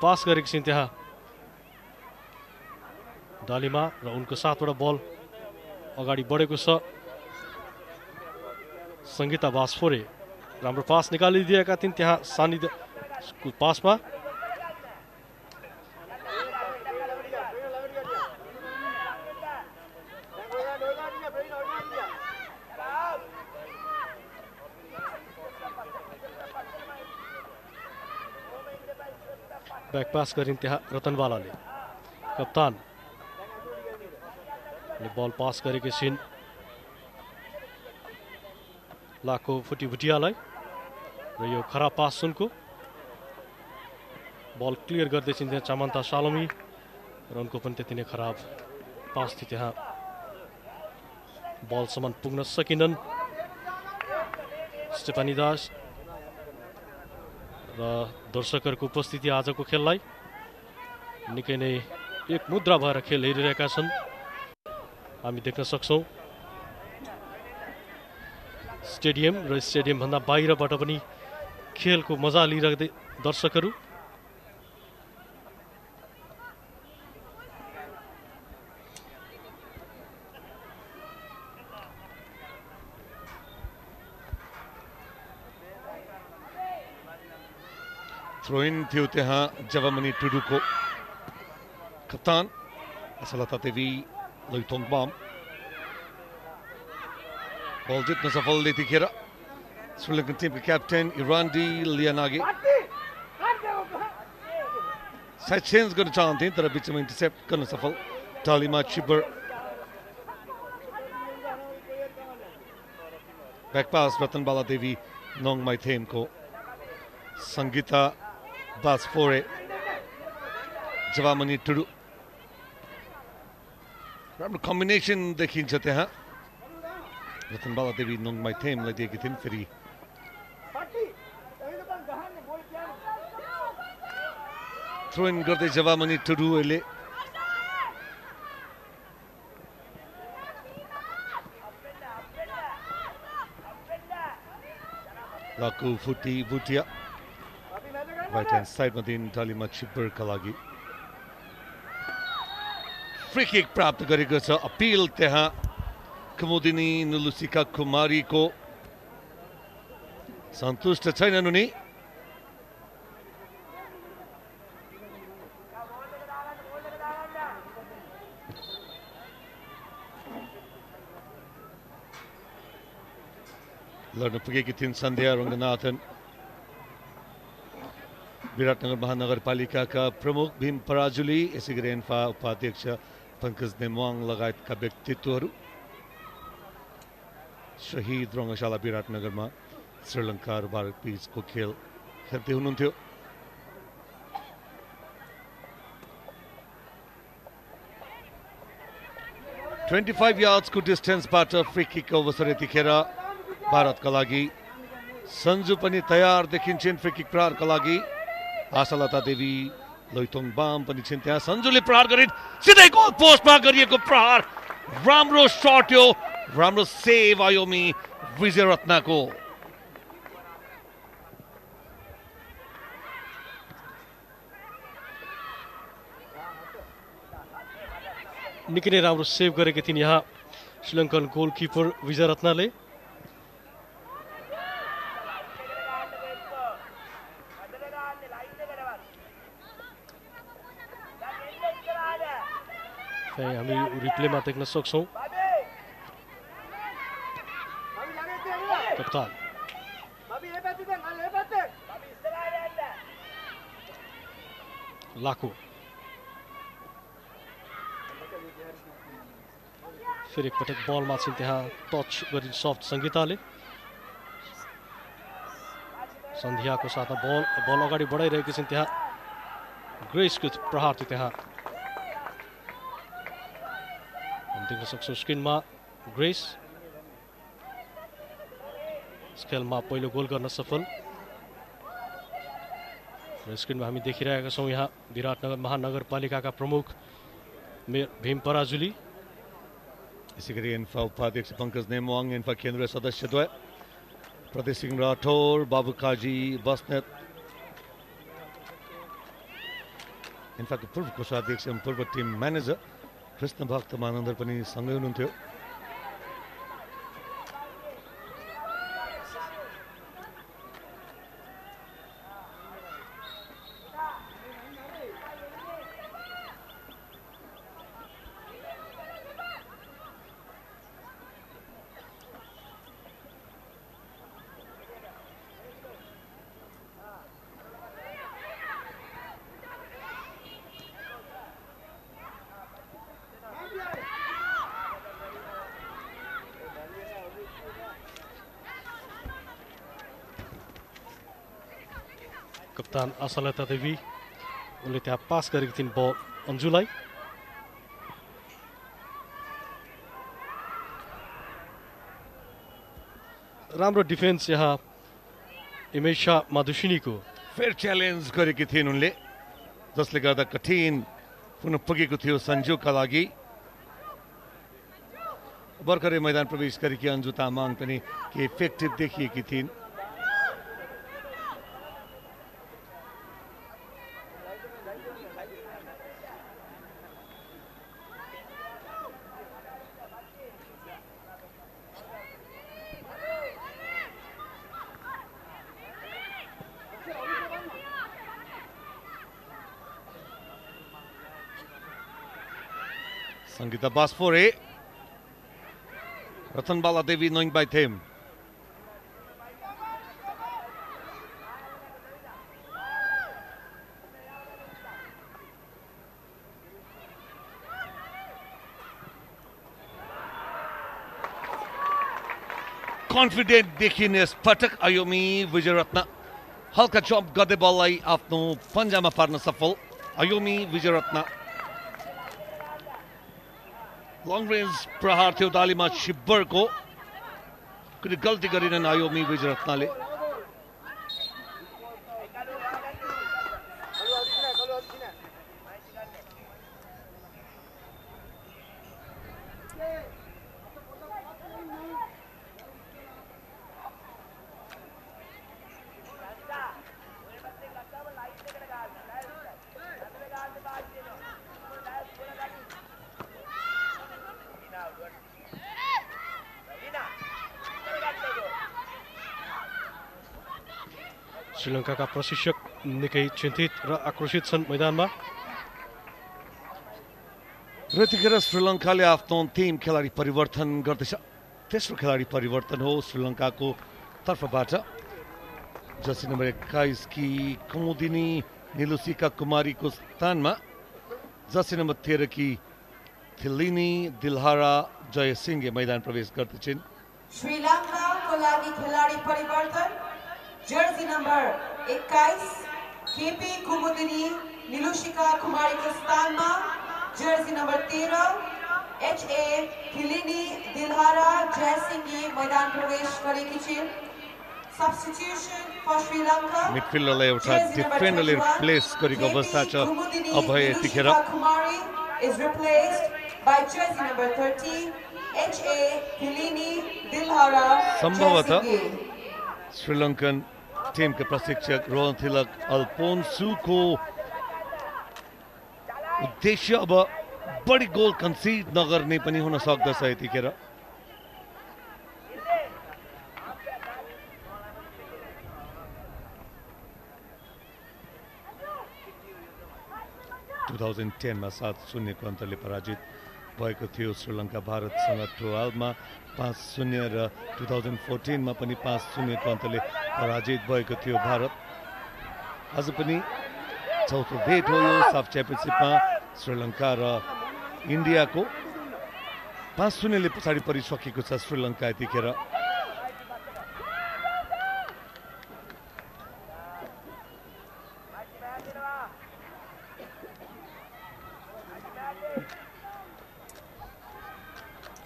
पास गरेको छिन् त्यहाँ डालीमा, र उनको साथबाट बल अगाडि बढेको छ. सङ्गीता बास्फोरे राम्रो पास निकालिदिएका थिइन् त्यहाँ सानिध्यको पासमा. बैकपास गरिन् त्यहाँ रतनवालाले. कप्तान बल पास गरेकी छिन् लाखो फुटी भुटियालाई, र यो खराब पास सुनको बल क्लियर गर्दै छिन् त्यहाँ चामन्ता सालोमी, र उनको पनि त्यति नै खराब पास थियो त्यहाँ. बलसम्म पुग्न सकिनन् स्टेफानी दास. दर्शकहरूको उपस्थिति आजको खेललाई निकै नै एक मुद्रा भएर खेल हेरिरहेका छन् हामी देख्न सक्छौं. स्टेडियम र स्टेडियम भन्दा बाहिरबाट पनि खेलको मजा लिइरहेका दर्शकहरू. थ्रो इन थियो त्यहाँ जवामनी टुडुको. कप्तान असलता देवी लोइथोङबाम बल जित्न सफल यतिखेर. श्रीलङ्कन टिमको क्याप्टेन इरान्डी लियानागे साइड चेन्ज गर्न चाहन्थे, तर बिचमा इन्टरसेप्ट गर्न सफल डालिमा छिबर. ब्याकपास रतनबाला देवी नोङमाइथेमको. सङ्गीता बास्फोरे जवामनी टुडू राम्रो कम्बिनेसन देखिन्छ त्यहाँ. रतनबाला देवी नोङमाइथेमलाई दिएकी थिइन् फेरि. थ्रो इन गर्दै जवामनी टुडूले लाकु फुटी भुटिया राइट ह्यान्ड साइडमा दिन डालिमा छिब्बरका लागि. फ्री किक प्राप्त गरेको छ. अपिल त्यहाँ कुमुदिनी निलुसिका कुमारीको. सन्तुष्ट छैनन् उनी. लड्न पुगेकी थिइन् सन्ध्या रङ्गनाथन. विराटनगर महानगरपालिकाका प्रमुख भीम पराजुली, यसै गरी एन्फा उपाध्यक्ष पङ्कज नेमाङ लगायतका व्यक्तित्वहरू. शहीद रङ्गशाला विराटनगरमा श्रीलङ्का र भारत बीचको खेल खेल्दै हुनुहुन्थ्यो. पच्चीस यार्ड्सको डिस्टेन्सबाट फ्री किकको अवसर यतिखेर भारतका लागि. सञ्जु पनि तयार देखिन्छन् फ्री किक प्रहारका लागि. आशालता देवी लोइथोङबाम पनि छिन् त्यहाँ. सञ्जुले प्रहार गरिन् सिधै गोल पोस्टमा गरिएको प्रहार. राम्रो शट यो, राम्रो सेभ आयो मी विजय रत्नको. निकै नै राम्रो सेभ गरेकी थिइन् यहाँ श्रीलङ्कन गोलकिपर विजय रत्नले. हामी रिप्लेमा देख्न सक्छौं. कप्तान लाखो फेरि एकपटक बलमा छिन् त्यहाँ. टच गरिन् सफ्ट सङ्गीताले. सन्ध्याको साथमा बल बल अगाडि बढाइरहेकी छिन् त्यहाँ. ग्रेसको प्रहार थियो त्यहाँ. देख्न सक्छौं स्क्रिनमा ग्रेस. इस खेल में पहिलो गोल गर्न सफल। स्क्रीन में हम देखिरहेका छौं यहाँ विराटनगर महानगरपालिकाका प्रमुख मेयर भीम पराजुली, इसी गरी एन्फा उपाध्यक्ष पंकज नेमाङ, एन्फा केन्द्रीय सदस्यद्वय प्रदेश सिंह राठौर, बाबू काजी बस्नेत, एन्फा के पूर्व कोषाध्यक्ष एवं पूर्व टीम मैनेजर कृष्ण भक्त मानन्दर पनि सँगै हुनुहुन्थ्यो। कप्तान अचला देवी उनले त्यहाँ पास गरेकी थिइन् बल अन्जुलाई। राम्रो डिफेन्स यहाँ इमेशा माधुसिनीको, फेयर च्यालेन्ज गरेकी थिइन् उनले, जसले गर्दा कठिन पुनः पुगेको थियो संजुका लागि। भर्खरै मैदान प्रवेश गरेकी अन्जु तामाङ पनि के इफेक्टिभ देखिएकी थिइन्। Sangita Basfore, Ratanbala Devi Nongmaithem. Confident देखिने पटक Ayomi Vijay Ratne हल्का जम्प गर्दै बललाई आफ्नो पन्जामा पार्न सफल। Ayomi Vijay Ratne long range प्रहार थियो दालिमा छिब्बर को, कुनै गल्ती गरिनन् आयोमी विजय रत्नले। श्रीलंका का प्रशिक्षक निकै चिन्तित र आक्रोशित छन् मैदानमा। यतिखेर श्रीलंकाले आफ्नो टीम खेलाडी परिवर्तन गर्दैछ। तेस्रो खेलाडी परिवर्तन हो श्रीलंकाको तर्फबाट, जर्सी नम्बर एक्काइस की कुमुदिनी निलुसिका कुमारी को स्थानमा जर्सी नम्बर तेह्र की थिलिनी दिलहारा जयसिंहले मैदान प्रवेश गर्दैछिन्। श्रीलंकाको लागि खेलाडी परिवर्तन जर्सी नंबर एक्काइस केपी कुमुदिनी निलुसिका कुमारी के स्थान में जर्सी नंबर तेरह एचए थिलिनी दिलहारा जयसिंहले मैदान प्रवेश गरेकी छिन्। सब्स्टिट्युसन फर श्रीलंका मिडफिल्डरलाई एउटा डिफेन्डरले रिप्लेस गरेको अवस्था छ। अभय तिखेर Kumari is replaced by jersey number तेह्र एचए थिलिनी दिलहारा। सम्भवतः श्रीलंकन टीम के प्रशिक्षक रोहन तिलक अल्पोन्सु को उद्देश्य अब बड़ी गोल कंसीड नगर्ने पनि हुन सक्दछ यतिखेर। दुई हजार दस मा सात शून्य को अन्तरले पराजित भएको थियो श्रीलंका भारतसँग ट्रायल मा पाँच शून्य र दुई हजार चौध मा पनि पाँच शून्य को अन्तरले पराजित भएको थियो भारत। आज पनि चौथो भेट हो यो साफ च्याम्पियनसिप मा श्रीलंका र इन्डिया को। पाँच शून्य ले पछाडी परिसकेको छ श्रीलंका यतिखेर।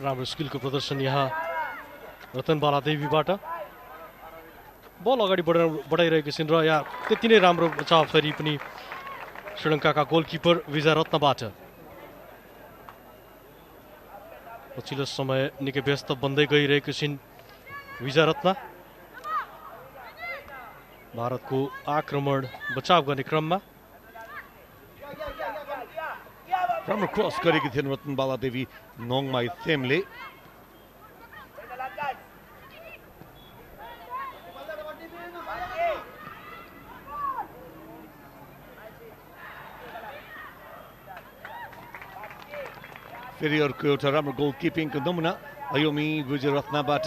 राम्रो स्किल को प्रदर्शन यहाँ रतनबाला देवीबाट। बल अगाडि बढाइरहेको छन् र यहाँ त्यति नै राम्रो छ। फेरि पनि श्रीलङ्काका गोलकिपर विजय रत्नबाट पछिल्लो समय निकै व्यस्त बन्दै गइरहेको छिन् विजय रत्न। भारतको आक्रमण बचाव गर्ने क्रममा राम्रो क्रस गरेकी थिइन् रतनबाला देवी नोङमाइथेमले। फेरि अर्को एउटा राम्रो गोल किपिङको नमुना अयोमी विजय रत्नबाट।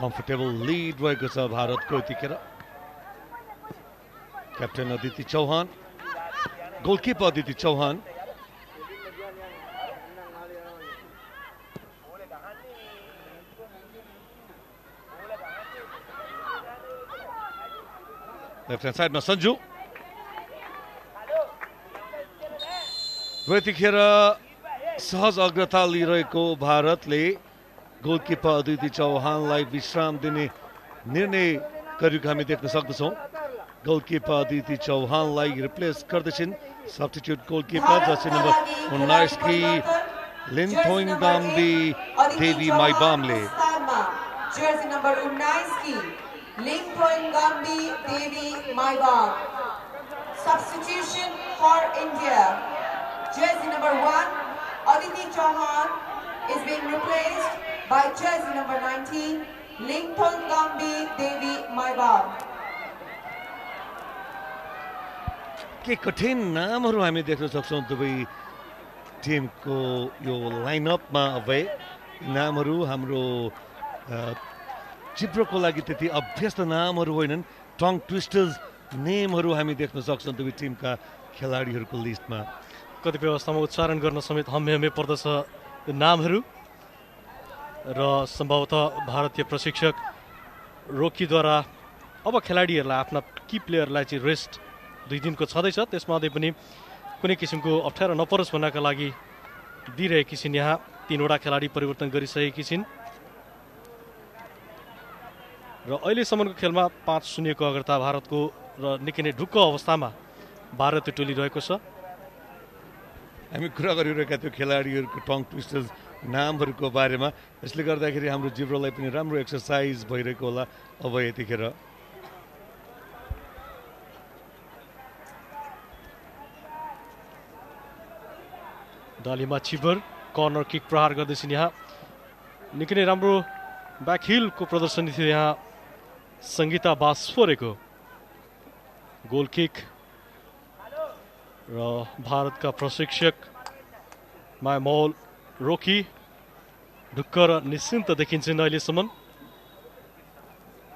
कम्फर्टेबल लीड भएको छ भारतको यतिखेर। Captain Aditi Chauhan, goalkeeper Aditi Chauhan. Left hand साइडमा सञ्जु। यतिखेर सहज अग्रता लिइरहेको भारतले गोलकिपर अदिति चौहानलाई विश्राम दिने निर्णय गरेको हामी देख्न सक्दछौँ। गोलकिपर अदिति चौहानलाई रिप्लेस गर्दैछिन् सब्स्टिट्युट गोलकिपर जर्सी नम्बर उन्नाइस की लिन्थोइङ दाम्दी देवी माइबामले। जर्सी नम्बर उन्नाइस की लिन्थोइङ Damdi Devi Maibam, substitution for India. Jersey number one Aditi Chauhan is being replaced by jersey number nineteen Lingthong Gambi Devi Maibab। के कठिन नामहरु हामी देख्न सक्छौं दुबै टिमको यो लाइनअपमा। अबै नामहरु हाम्रो चिप्रोको लागि त्यति अभ्यस्त नामहरु होइनन्। टंग ट्विस्टर्स नेमहरु हामी देख्न सक्छौं दुबै टिमका खेलाडीहरुको लिस्टमा। कतिपय अवस्थामा उच्चारण गर्न समेत हम्मेहम्मे पर्दछ नामहरु। र सम्भवतः भारतीय प्रशिक्षक रोकीद्वारा अब खेलाडीहरूलाई आफ्ना की प्लेयरलाई चाहिँ रेस्ट दुई दिनको छँदैछ, त्यसमा अझै पनि कुनै किसिमको अप्ठ्यारो नपरोस् भन्नका लागि दिइरहेकी छिन्। यहाँ तीनवटा खेलाडी परिवर्तन गरिसकेकी छिन् र अहिलेसम्मको खेलमा पाँच शून्यको अग्रता भारतको र निकै नै ढुक्क अवस्थामा भारतीय टोली रहेको छ। हामी कुरा गरिरहेका थियौँ खेलाडीहरूको टङ ट्विस्टर्स नामहरूको बारेमा, यसले गर्दाखेरि हाम्रो जिब्रोलाई पनि राम्रो एक्सरसाइज भइरहेको होला अब यतिखेर। डालिमा छिबर कर्नर किक प्रहार गर्दैछन्। यहाँ निकै नै राम्रो ब्याकहिलको प्रदर्शनी थियो यहाँ सङ्गीता बास्फोरेको। गोल किक र भारतका प्रशिक्षक मेमोल रोकी ढुक्क र निश्चिन्त देखिन्छन् अहिलेसम्म।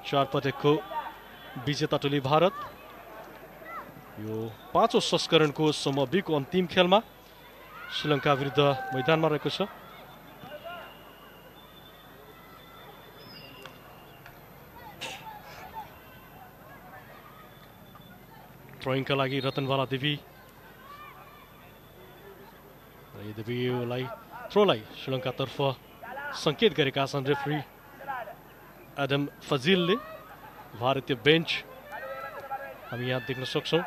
चारपटकको विजेता टोली भारत यो पाँचौं संस्करणको समूह बीको अन्तिम खेलमा श्रीलङ्का विरुद्ध मैदानमा रहेको छ। ड्रइङका लागि रतनबाला देवी देवीलाई थ्रोलाई श्रीलङ्कातर्फ सङ्केत गरेका छन् रेफ्री एडम फजिलले। भारतीय बेन्च हामी यहाँ देख्न सक्छौँ।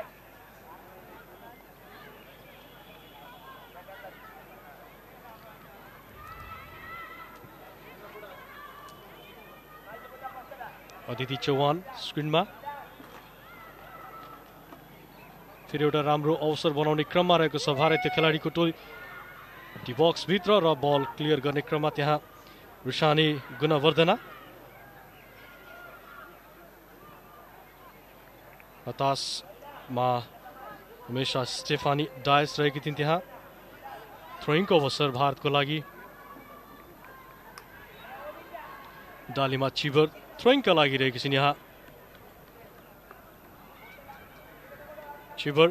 अदिति चौहान स्क्रिनमा फेरि एउटा राम्रो अवसर बनाउने क्रममा रहेको छ भारतीय खेलाडीको टोली। डी बक्स भित्र र बल क्लियर गर्ने क्रममा त्यहाँ रुसानी गुणवर्धना हताशमा हमेशा स्टेफानी डायस रहेकी थिइन्। त्यहाँ थ्रोइङको अवसर भारतको लागि। डालिमा छिबर थ्रोइङका लागि रहेकी छिन्। यहाँ छिबर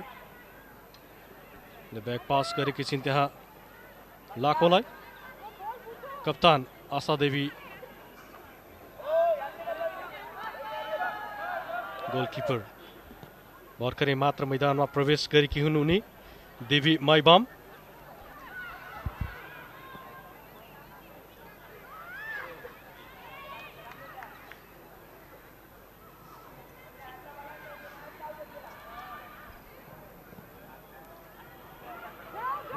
ब्याक पास गरेकी छिन् त्यहाँ लाखोलाई। कप्तान आशा देवी गोलकिपर भर्खरै मात्र मैदानमा प्रवेश गरेकी हुन् उनी। Devi Maibam.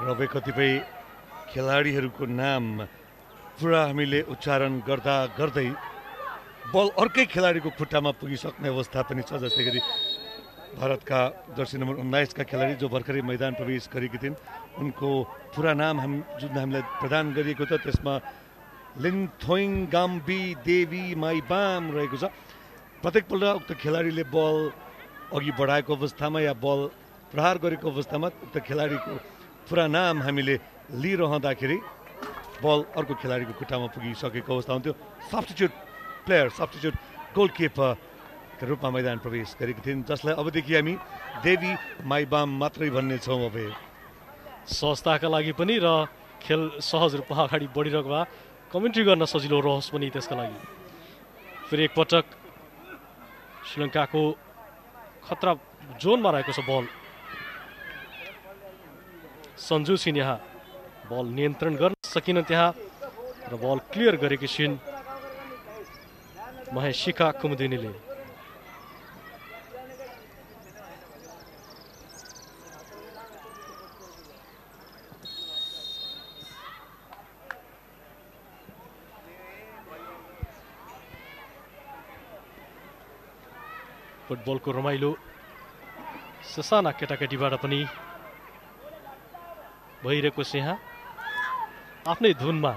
रवे कतिपय खेलाडीहरूको नाम पुरा हामीले उच्चारण गर्दा गर्दै बल अर्कै खेलाडीको खुट्टामा पुगिसक्ने अवस्था पनि छ। जस्तै गरी भारतका जर्सी नम्बर उन्नाइस का खेलाडी जो भर्खरै मैदान प्रवेश गरेकी थिइन्, उनको पुरा नाम हम जुन हामीलाई प्रदान गरिएको छ त्यसमा लिङथोइङ गाम्बी देवी माइबाम रहेको छ। प्रत्येकपल्ट उक्त खेलाडीले बल अघि बढाएको अवस्थामा या बल प्रहार गरेको अवस्थामा उक्त खेलाडीको पुरा नाम हामीले लिइरहँदाखेरि बल अर्को खेलाडीको खुट्टामा पुगिसकेको अवस्था हुन्थ्यो। सब्स्टिट्युट प्लेयर सब्स्टिट्युट गोलकिपर रूपमा मैदान प्रवेश गरेकी थिइन्, जसलाई अबदेखि हामी देवी माइबाम मात्रै भन्ने छौँ। अब संस्थाका लागि पनि र खेल सहज रूपमा अगाडि बढिरहेको भए कमेन्ट्री गर्न सजिलो रहोस् पनि त्यसका लागि। फेरि एकपटक श्रीलङ्काको खतरा जोनमा रहेको छ बल। संजू सिंह यहाँ बल नियन्त्रण गर्न सकिन त्यहाँ र बल क्लियर गरेकी छिन् महेशिका कुमुदिनीले। फुटबलको रमाइलो ससाना केटाकेटीबाट पनि भइरहेको छ। यहाँ आफ्नै धुनमा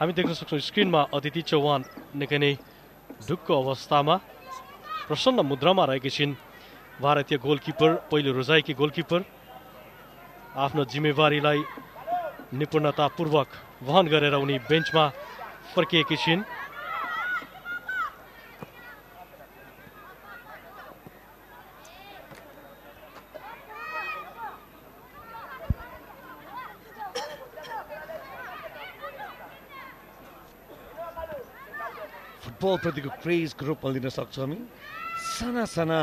हामी देख्न सक्छौँ स्क्रिनमा अदिति चौहान निकै नै ढुक्क अवस्थामा प्रसन्न मुद्रामा रहेकी छिन्। भारतीय गोलकिपर पहिलो रोजाइकी गोलकिपर आफ्नो जिम्मेवारीलाई निपुणतापूर्वक वहन गरेर उनी बेन्चमा फर्किएकी छिन्। फुटबलप्रतिको क्रेजको रूपमा लिन सक्छौँ हामी। साना साना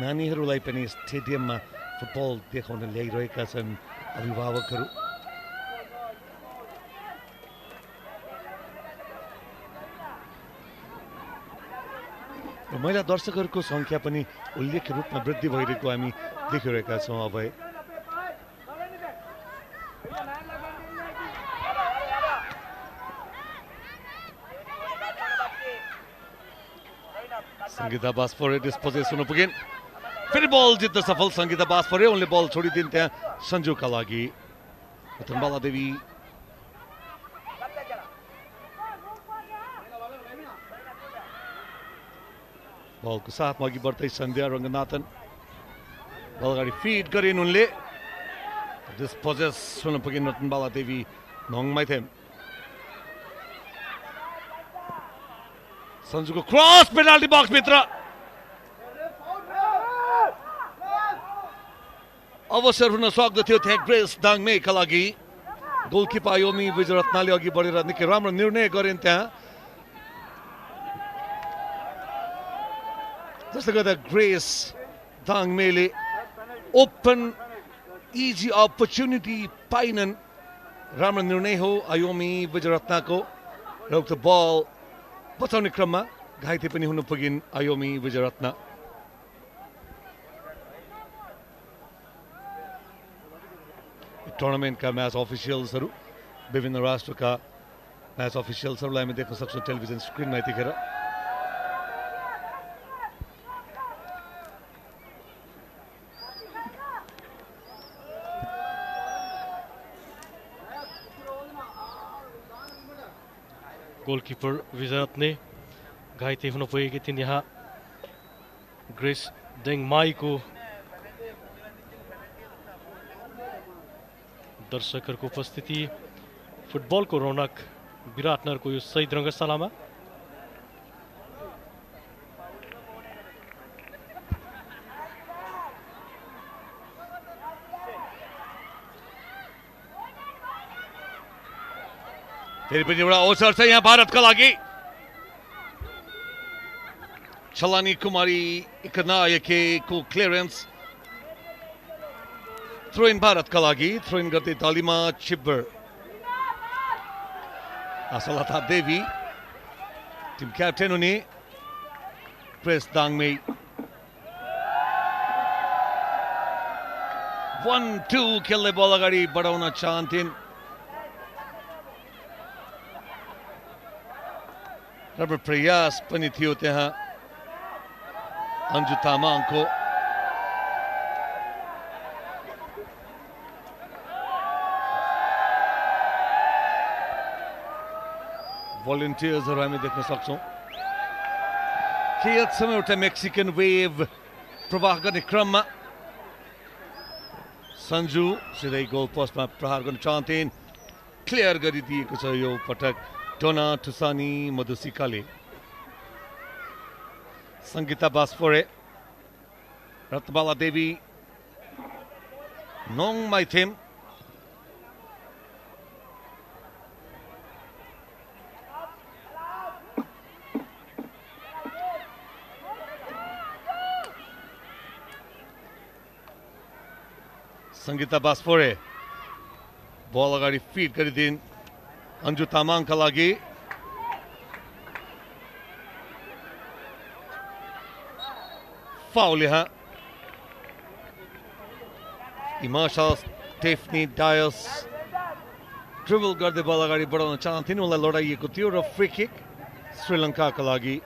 नानीहरूलाई पनि स्टेडियममा फुटबल देखाउन ल्याइरहेका छन् अभिभावकहरू। महिला दर्शकहरूको सङ्ख्या पनि उल्लेख्य रूपमा वृद्धि भइरहेको हामी देखिरहेका छौँ। अब संगीता बास्फोरे डिस्पोजेसन पुगिन्, फेरि बल जित्न सफल संगीता बास्फोरे। उनले बल छोडिदिन् त्यहाँ सञ्जुका लागि। रतनबाला देवी बलको साथमा अघि बढ्दै सन्ध्या रङ्गनाथन बल अगाडि फिड गरिन्। उनले डिस्पोजेसन पुगिन् रतनबाला देवी नोङमाइथेम। संजुको क्रस पेनाल्टी बक्सभित्र। अवसर हुन सक्दथ्यो त्यहाँ ग्रेस दाङमेका लागि। गोलकिपर योगिनी विजय रत्नले अघि बढेर निकै राम्रो निर्णय गरिन् त्यहाँ। जसले गर्दा ग्रेस दाङमेले ओपन इजी अपर्च्युनिटी पाइनन्। राम्रो निर्णय हो आयोमी विजय रत्नको र उक्त बल बचाउने क्रममा घाइते पनि हुन पुगिन् आयोमी विजय रत्न। टुर्नामेन्टका म्याच अफिसियल्सहरू विभिन्न राष्ट्रका म्याच अफिसियल्सहरूलाई हामी देख्न सक्छौँ टेलिभिजन स्क्रिनमा यतिखेर। गोलकिपर विजय रत्ने घाइते हुन पुगेकी थिइन् यहाँ ग्रेस डेङमाईको। दर्शकहरूको उपस्थिति फुटबलको रौनक विराटनगरको यो शहीद रङ्गशालामा। फेरि पनि एउटा अवसर छ यहाँ भारतका लागि। चलानी कुमारी एकनायकेको क्लियरेन्स। थ्रो इन भारतका लागि थ्रो इन गर्दै दलिमा छिब्बर असलता देवी टीम कैप्टेन हुने प्रेस दाङमे वन टू खेलले बल अगाडि बढाउन चाहन्थिन् र प्रयास पनि थियो त्यहाँ अंजु तामाङको भोलिन्टियर्सहरु हामी देख्न सक्छौँ। खेत समय एउटा मेक्सिकन वेभ प्रवाह गर्ने क्रममा संजू सिधै गोल पोस्टमा प्रहार गर्न चाहन्थिन्, क्लियर गरिदिएको छ यो पटक टोना टुसानी मधुसिकाले। सङ्गीता बास्फोरे, रत्नबाला देवी नोङमाइथेम, संगीता बास्फोरे बल अगाडि फिट गरिदिन् अंजु तामाङका लागि। फाउल यहाँ इमाशा स्टेफनी डायस ट्रिबल गर्दै बल अगाडि बढाउन चाहन्थिन्, उनलाई लडाइएको थियो र फ्री किक श्रीलङ्काका लागि।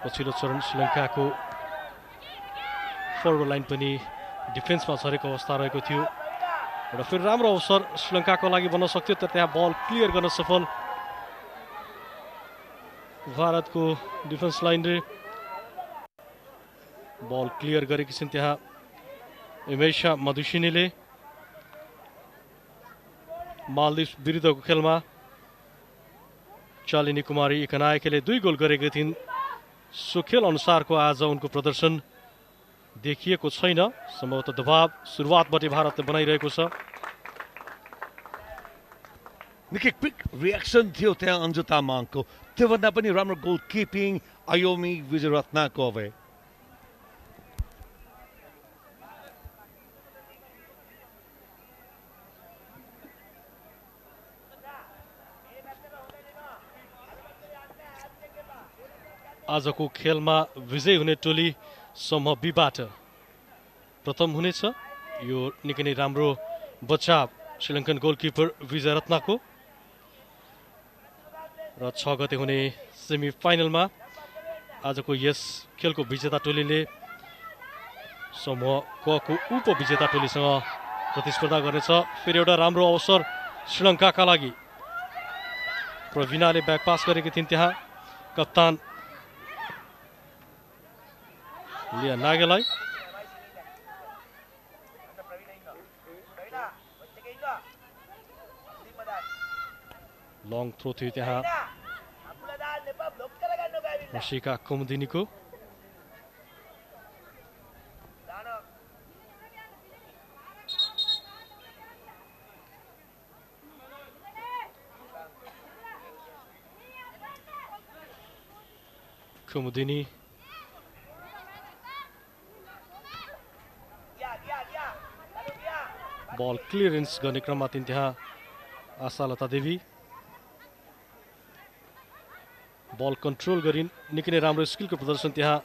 पछिल्लो चरण श्रीलङ्काको फरवर्ड लाइन पनि डिफेन्समा छरेको अवस्था रहेको थियो र फेरि राम्रो अवसर श्रीलङ्काको लागि बन्न सक्थ्यो, तर त्यहाँ बल क्लियर गर्न सफल भारतको डिफेन्स लाइनले। बल क्लियर गरेकी छिन् त्यहाँ इमेशा मधुसिनीले। मालदिव्स विरुद्धको खेलमा चालिनी कुमारी एकनायकले दुई गोल गरेकी थिइन्, सो खेल अनुसारको आज उनको प्रदर्शन देखिएको छैन। सम्भवतः दबाव सुरुवातबाट भारतले बनाइरहेको छ। निकै क्विक रिएक्सन थियो त्यहाँ अंजु तामाङको, त्योभन्दा पनि राम्रो गोल किपिङ आयोमी विजय रत्नको। अब आजको खेलमा विजयी हुने टोली समूह बीबाट प्रथम हुनेछ। यो निकै नै राम्रो बचाव श्रीलङ्कन गोलकिपर विजय रत्नको। र छ गते हुने सेमिफाइनलमा आजको यस खेलको विजेता टोलीले समूह क को उपविजेता टोलीसँग प्रतिस्पर्धा गर्नेछ। फेरि एउटा राम्रो अवसर श्रीलङ्काका लागि। प्रवीणाले ब्याकपास गरेकी थिइन् त्यहाँ कप्तान लियानागेलाई। लङ थ्रो थियो त्यहाँ निलुसिका कुमुदिनीको। कुमुदिनी बल क्लियरेन्स गर्ने क्रममा थिइन् त्यहाँ आशालता देवी। बल कन्ट्रोल गरिन्, निकै नै राम्रो स्किलको प्रदर्शन त्यहाँ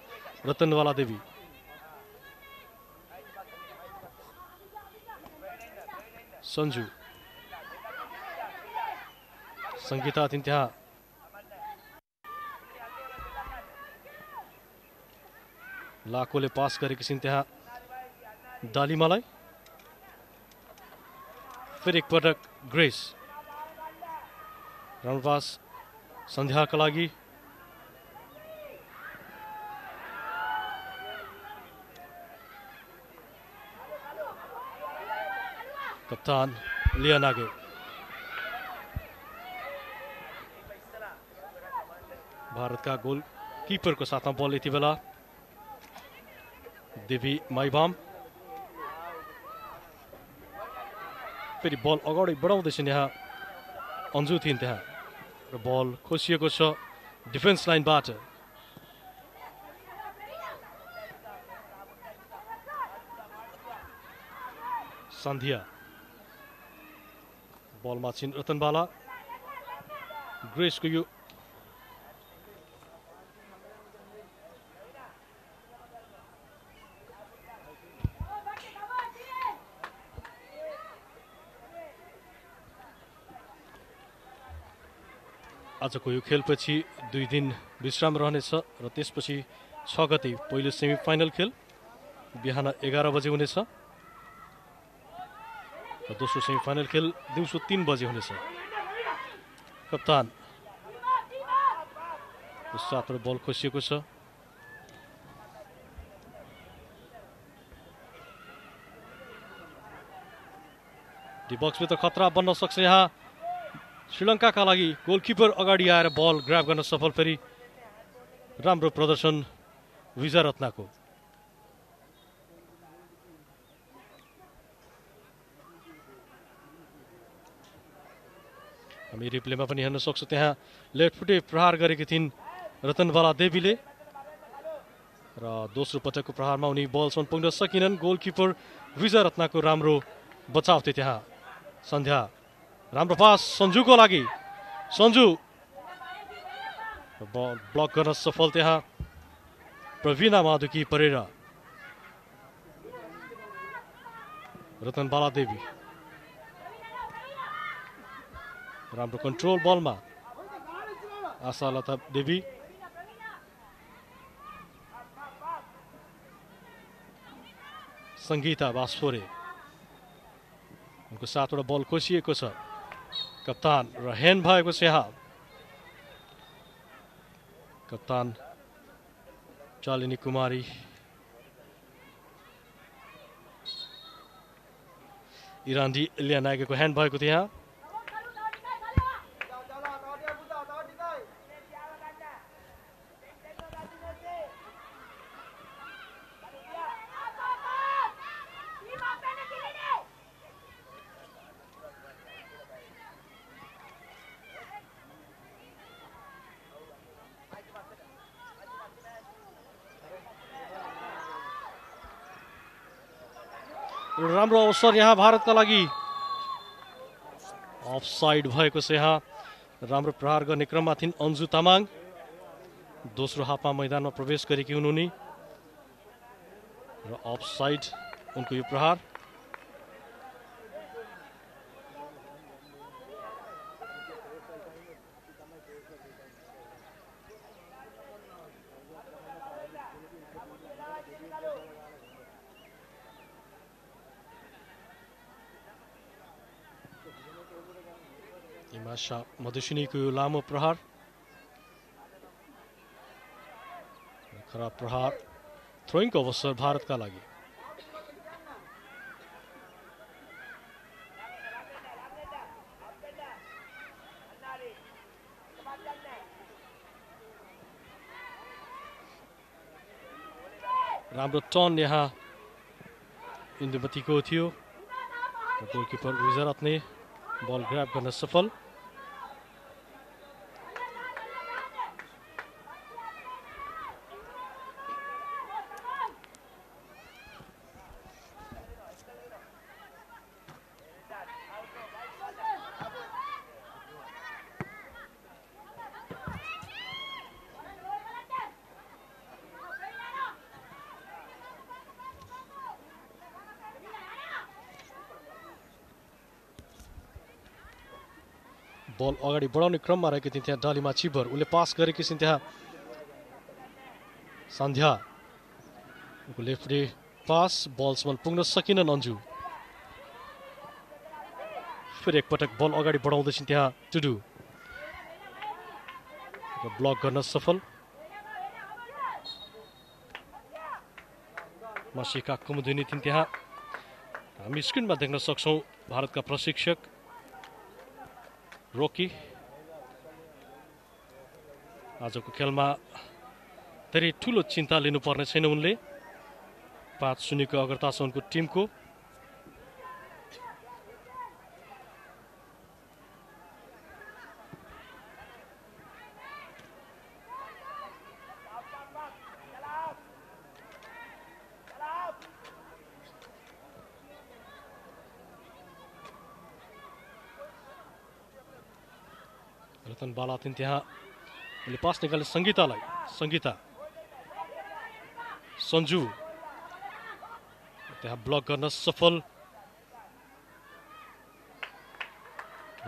रतनवाला देवी। सञ्जु सङ्गीता थिइन् त्यहाँ। लाकोले पास गरेकी छिन् त्यहाँ दालिमालाई। फिर एक पटक ग्रेस राउन्डवास सन्ध्याका लागि। कप्तान लियानागे भारतका गोल किपरको साथमा बल यति बेला दिवी माइबाम फेरि बल अगाडि बढाउँदै छन् यहाँ अन्जु थिइन् त्यहाँ र बल खोसिएको छ डिफेन्स लाइनबाट सन्ध्या बलमा छिन् रतनबाला ग्रेसको यो आज को खेल पीछे दुई दिन विश्राम रहने र त्यसपछि छ गते पहिलो सेमिफाइनल खेल बिहान एघार बजे हुनेछ र दोस्रो सेमिफाइनल खेल दिउँसो तीन बजे हुनेछ। कप्तान सातवटा बल खोसिएको छ डी बक्समा त खतरा बन्न सक्छ यहाँ श्रीलंका का लागि गोलकीपर अगाडि आएर बल ग्राब गर्न सफल फेरि राम्रो प्रदर्शन विजय रत्नको हामी रिप्लेमा पनि हेर्न सक्छौं त्यहाँ लेफ्ट फुटे प्रहार गरेकी थिइन् रतनबाला देवीले र दोस्रो पटकको प्रहारमा उनी बलसम्म पुग्न सकिनन्। गोलकीपर विजय रत्नको राम्रो बचाव थियो त्यहाँ। सन्ध्या राम्रो पास संजू को लागि संजू बल ब्लक गर्न सफल त्यहाँ प्रवीणा माधुकी परेरा। रतनबाला देवी राम्रो कंट्रोल बलमा आशा लता देवी संगीता बास्फोरे उनको सातवटा बल खोसिएको छ कप्तान र हेन भएको छ यहाँ। कप्तान चालिनी कुमारी इरान्दी लियानागेको हेन भएको थियो यहाँ। राम्रो अवसर यहाँ भारतका लागि अफसाइड भएको छ यहाँ। राम्रो प्रहार गर्ने क्रममा थिइन् अन्जु तामाङ दोस्रो हाफमा मैदानमा प्रवेश गरेकी हुन् उनी र अफसाइड उनको यो प्रहार। आशा मधुसिनी को लामो प्रहार खराब प्रहार थ्रोइंग को अवसर भारत का लागि। राम्रो टर्न यहाँ इन्दुमती को थियो गोलकीपर विजय रत्ने बल ग्राब गर्न सफल। बल अगाडि बढाउने क्रममा रहेकी थिइन् त्यहाँ डालिमा छिबर उले पास गरेकी छिन् त्यहाँ सन्ध्या लेफ्टले पास बलसम्म पुग्न सकिनन् अन्जु। फेरि एकपटक बल अगाडि बढाउँदै छिन् त्यहाँ टुडु र ब्लक गर्न सफल। मसिका कुमुदिनी थिइन् त्यहाँ। हामी स्क्रिनमा देख्न सक्छौँ भारतका प्रशिक्षक रोकी आजको खेलमा धेरै ठुलो चिन्ता लिनुपर्ने छैन उनले। पाँच शून्य को अग्रता छ उनको टीम को। रतनबाला थिइन् त्यहाँ उसले पास निकाले सङ्गीतालाई। सङ्गीता सञ्जु त्यहाँ ब्लक गर्न सफल।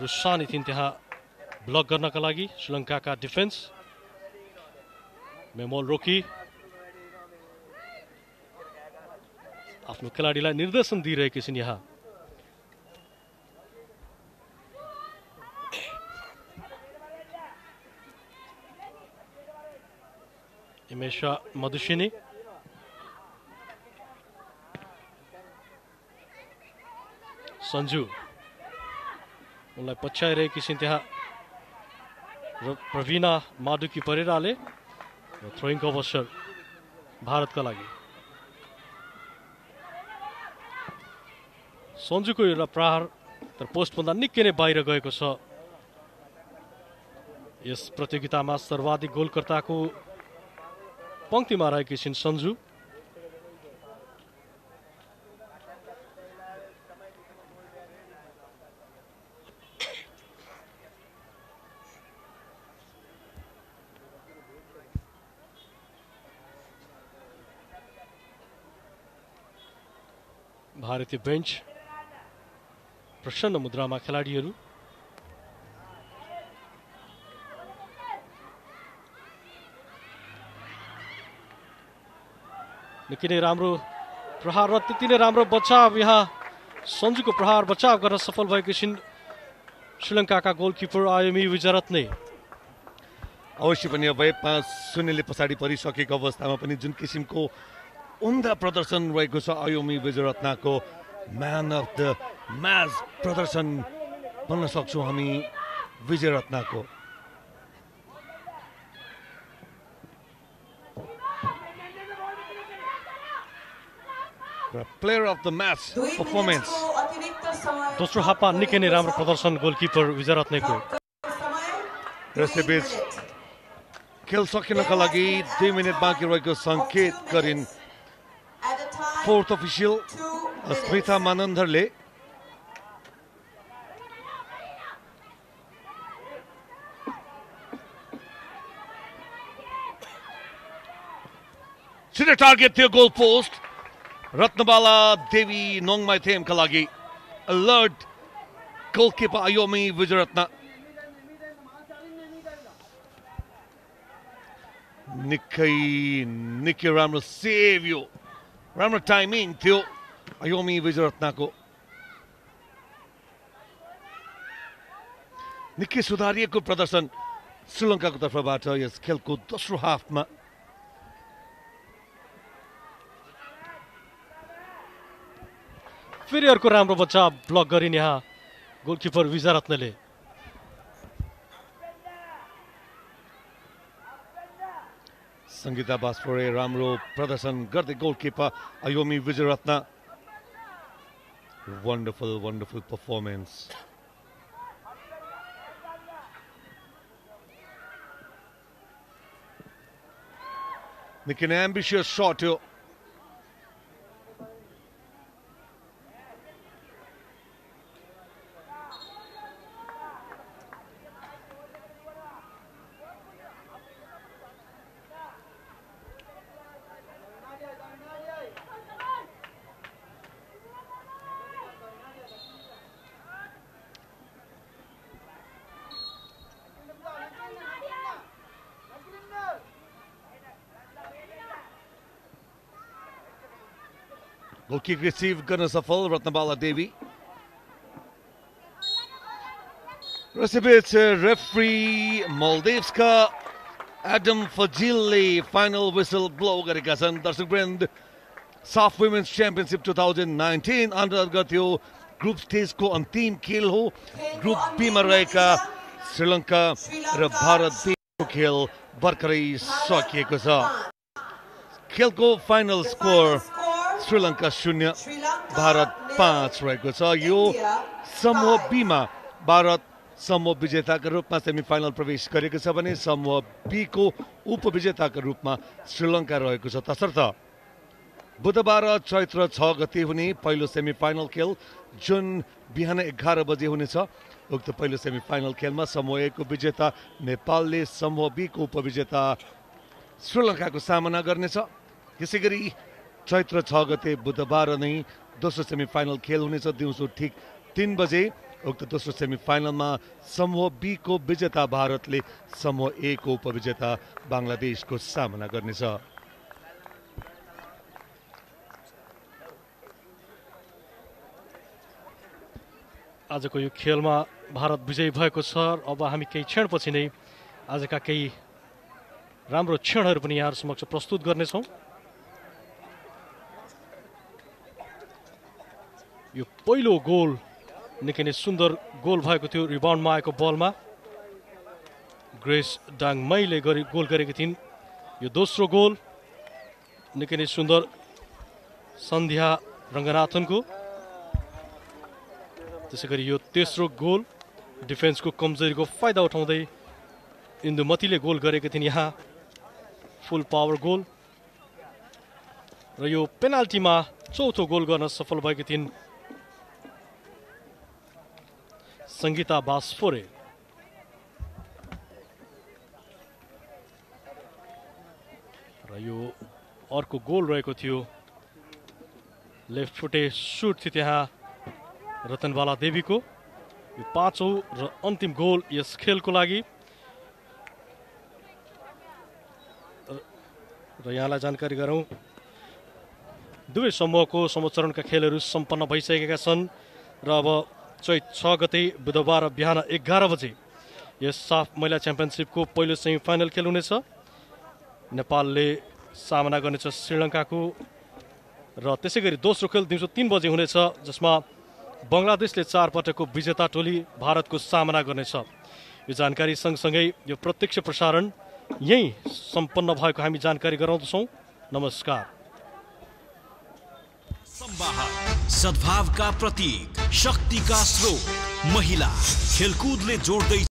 रुसानी थिइन् त्यहाँ ब्लक गर्नका लागि श्रीलङ्काका डिफेन्स। मेमोल रोकी आफ्नो खेलाडीलाई निर्देशन दिइरहेकी छिन् यहाँ। इमेशा मधुशिनी संजू उनलाई पछ्याइरहेकी छिन् त्यहाँ प्रवीणा माडुकी परेराले। थ्रोइङको अवसर भारतका लागि। संजूको एउटा प्रहार तर पोस्टभन्दा निकै नै बाहिर गएको छ। यस प्रतियोगितामा सर्वाधिक गोलकर्ताको पंक्तिमा रहेकी छिन् सञ्जु। भारतीय बेन्च प्रसन्न मुद्रामा खेलाडीहरू। निकै नै राम्रो प्रहार र त्यति नै राम्रो बचाव यहाँ सञ्जुको प्रहार बचाव गर्न सफल भएकी छिन् श्रीलङ्काका गोलकिपर आयमी विजयरत्ने। अवश्य पनि अब पाँच शून्यले पछाडि परिसकेको अवस्थामा पनि जुन किसिमको उम्दा प्रदर्शन रहेको छ आयमी विजयरत्नको, म्यान अफ द म्याच प्रदर्शन भन्न सक्छौँ हामी विजयरत्नको। Player of the match performance. दोस्रो हाफमा निकै नै राम्रो प्रदर्शन गोलकिपर विजयरत्नेको। यसैबीच खेल सकिनका लागि दुई मिनट बाँकी रहेको सङ्केत गरिन्। फोर्थ अफिसियल स्मिता मानन्दरले सिधै टार्गेट थियो गोल पोस्ट। रत्नबाला देवी नोङमाइथेम का लागि अलर्ट गोलकीपर आयोमी विजयरत्न। निकै निकै राम्रो सेभ, यो राम्रो टाइमिङ थियो आयोमी विजयरत्नको। निकै सुधारिएको प्रदर्शन श्रीलङ्काको तर्फबाट यस खेलको दोस्रो हाफमा। फेरि अर्को राम्रो बचाव ब्लक गरिन् यहाँ गोलकिपर विजयरत्नले। सङ्गीता बास्फोरे राम्रो प्रदर्शन गर्दै goalkeeper Ayomi Wijeratne. Wonderful wonderful performance. निकै नै एम्बिसियस शट हो। गोलकिक रिसिभ गर्न सफल रत्नबाला देवी। रेसिबिट्स रेफ्री मालदिव्स का एडम फजिलले फाइनल विसल ब्लो गरेका छन्। दर्शकवृन्द, साफ वुमेन्स च्याम्पियनसिप दुई हजार उन्नाइस अन्तर्गत यो ग्रुप स्टेजको अन्तिम खेल हो। ग्रुप बीमा रहेका श्रीलङ्का र भारत बीचको खेल भर्खरै सकिएको छ। खेलको फाइनल स्कोर श्रीलंका शून्य भारत पांच रहेको छ। यो समूह बीमा भारत समूह विजेताको रूपमा सेमिफाइनल प्रवेश गरेको छ भने समूह बी को उपविजेताको रूपमा श्रीलंका रहेको छ। तसर्थ बुधवार चैत्र छ गते हुने पहिलो सेमिफाइनल खेल जुन बिहान एघार बजे हुनेछ। उक्त पहिलो सेमिफाइनल खेलमा समूह ए को विजेता नेपालले समूह बी को उपविजेता श्रीलंकाको सामना गर्नेछ। यसैगरी चैत्र छ गते बुधवार नै दोस्रो सेमिफाइनल खेल हुनेछ दिउँसो ठीक तीन बजे। उक्त दोस्रो सेमिफाइनलमा समूह बी को विजेता भारतले समूह ए को उपविजेता बांग्लादेशको सामना गर्नेछ। आजको यो खेलमा भारत विजयी भएको छ। अब हामी केही क्षणपछि नै आजका केही राम्रो क्षणहरू पनि यहाँ समक्ष प्रस्तुत गर्नेछौँ। यो पहिलो गोल निकै नै सुन्दर गोल भएको थियो। रिबाउन्डमा आएको बलमा ग्रेस डाङमाईले गरी गोल गरेकी थिइन्। यो दोस्रो गोल निकै नै सुन्दर सन्ध्या रङ्गनाथनको। त्यसैगरी यो तेस्रो गोल डिफेन्सको कमजोरीको फाइदा उठाउँदै इन्दुमतीले गोल गरेका थिइन्। यहाँ फुल पावर गोल र यो पेनाल्टीमा चौथो गोल गर्न सफल भएकी थिइन् सङ्गीता बास्फोरे। र यो अर्को गोल रहेको थियो, लेफ्ट फुटे सुट थियो त्यहाँ रतनबाला देवी को। यो पाँचौं र अन्तिम गोल यस खेलको लागि। र यहाँलाई जानकारी गरौँ, दुवै समूहको समचरणका खेलहरू सम्पन्न भइसकेका छन् र अब चैत छ गते बुधबार बिहान एघार बजे यस साफ महिला च्याम्पियनसिपको पहिलो सेमिफाइनल खेल हुनेछ। नेपालले सामना गर्नेछ श्रीलङ्काको र त्यसैगरी दोस्रो खेल दिउँसो तीन बजे हुनेछ जसमा बङ्गलादेशले चार पटकको विजेता टोली भारतको सामना गर्नेछ। यो जानकारी सँगसँगै यो प्रत्यक्ष प्रसारण यही सम्पन्न भएको हामी जानकारी गराउँदछौँ। नमस्कार। संवाहक, सद्भावका प्रतीक, शक्तिका स्रोत, महिला खेलकुदले जोड्दै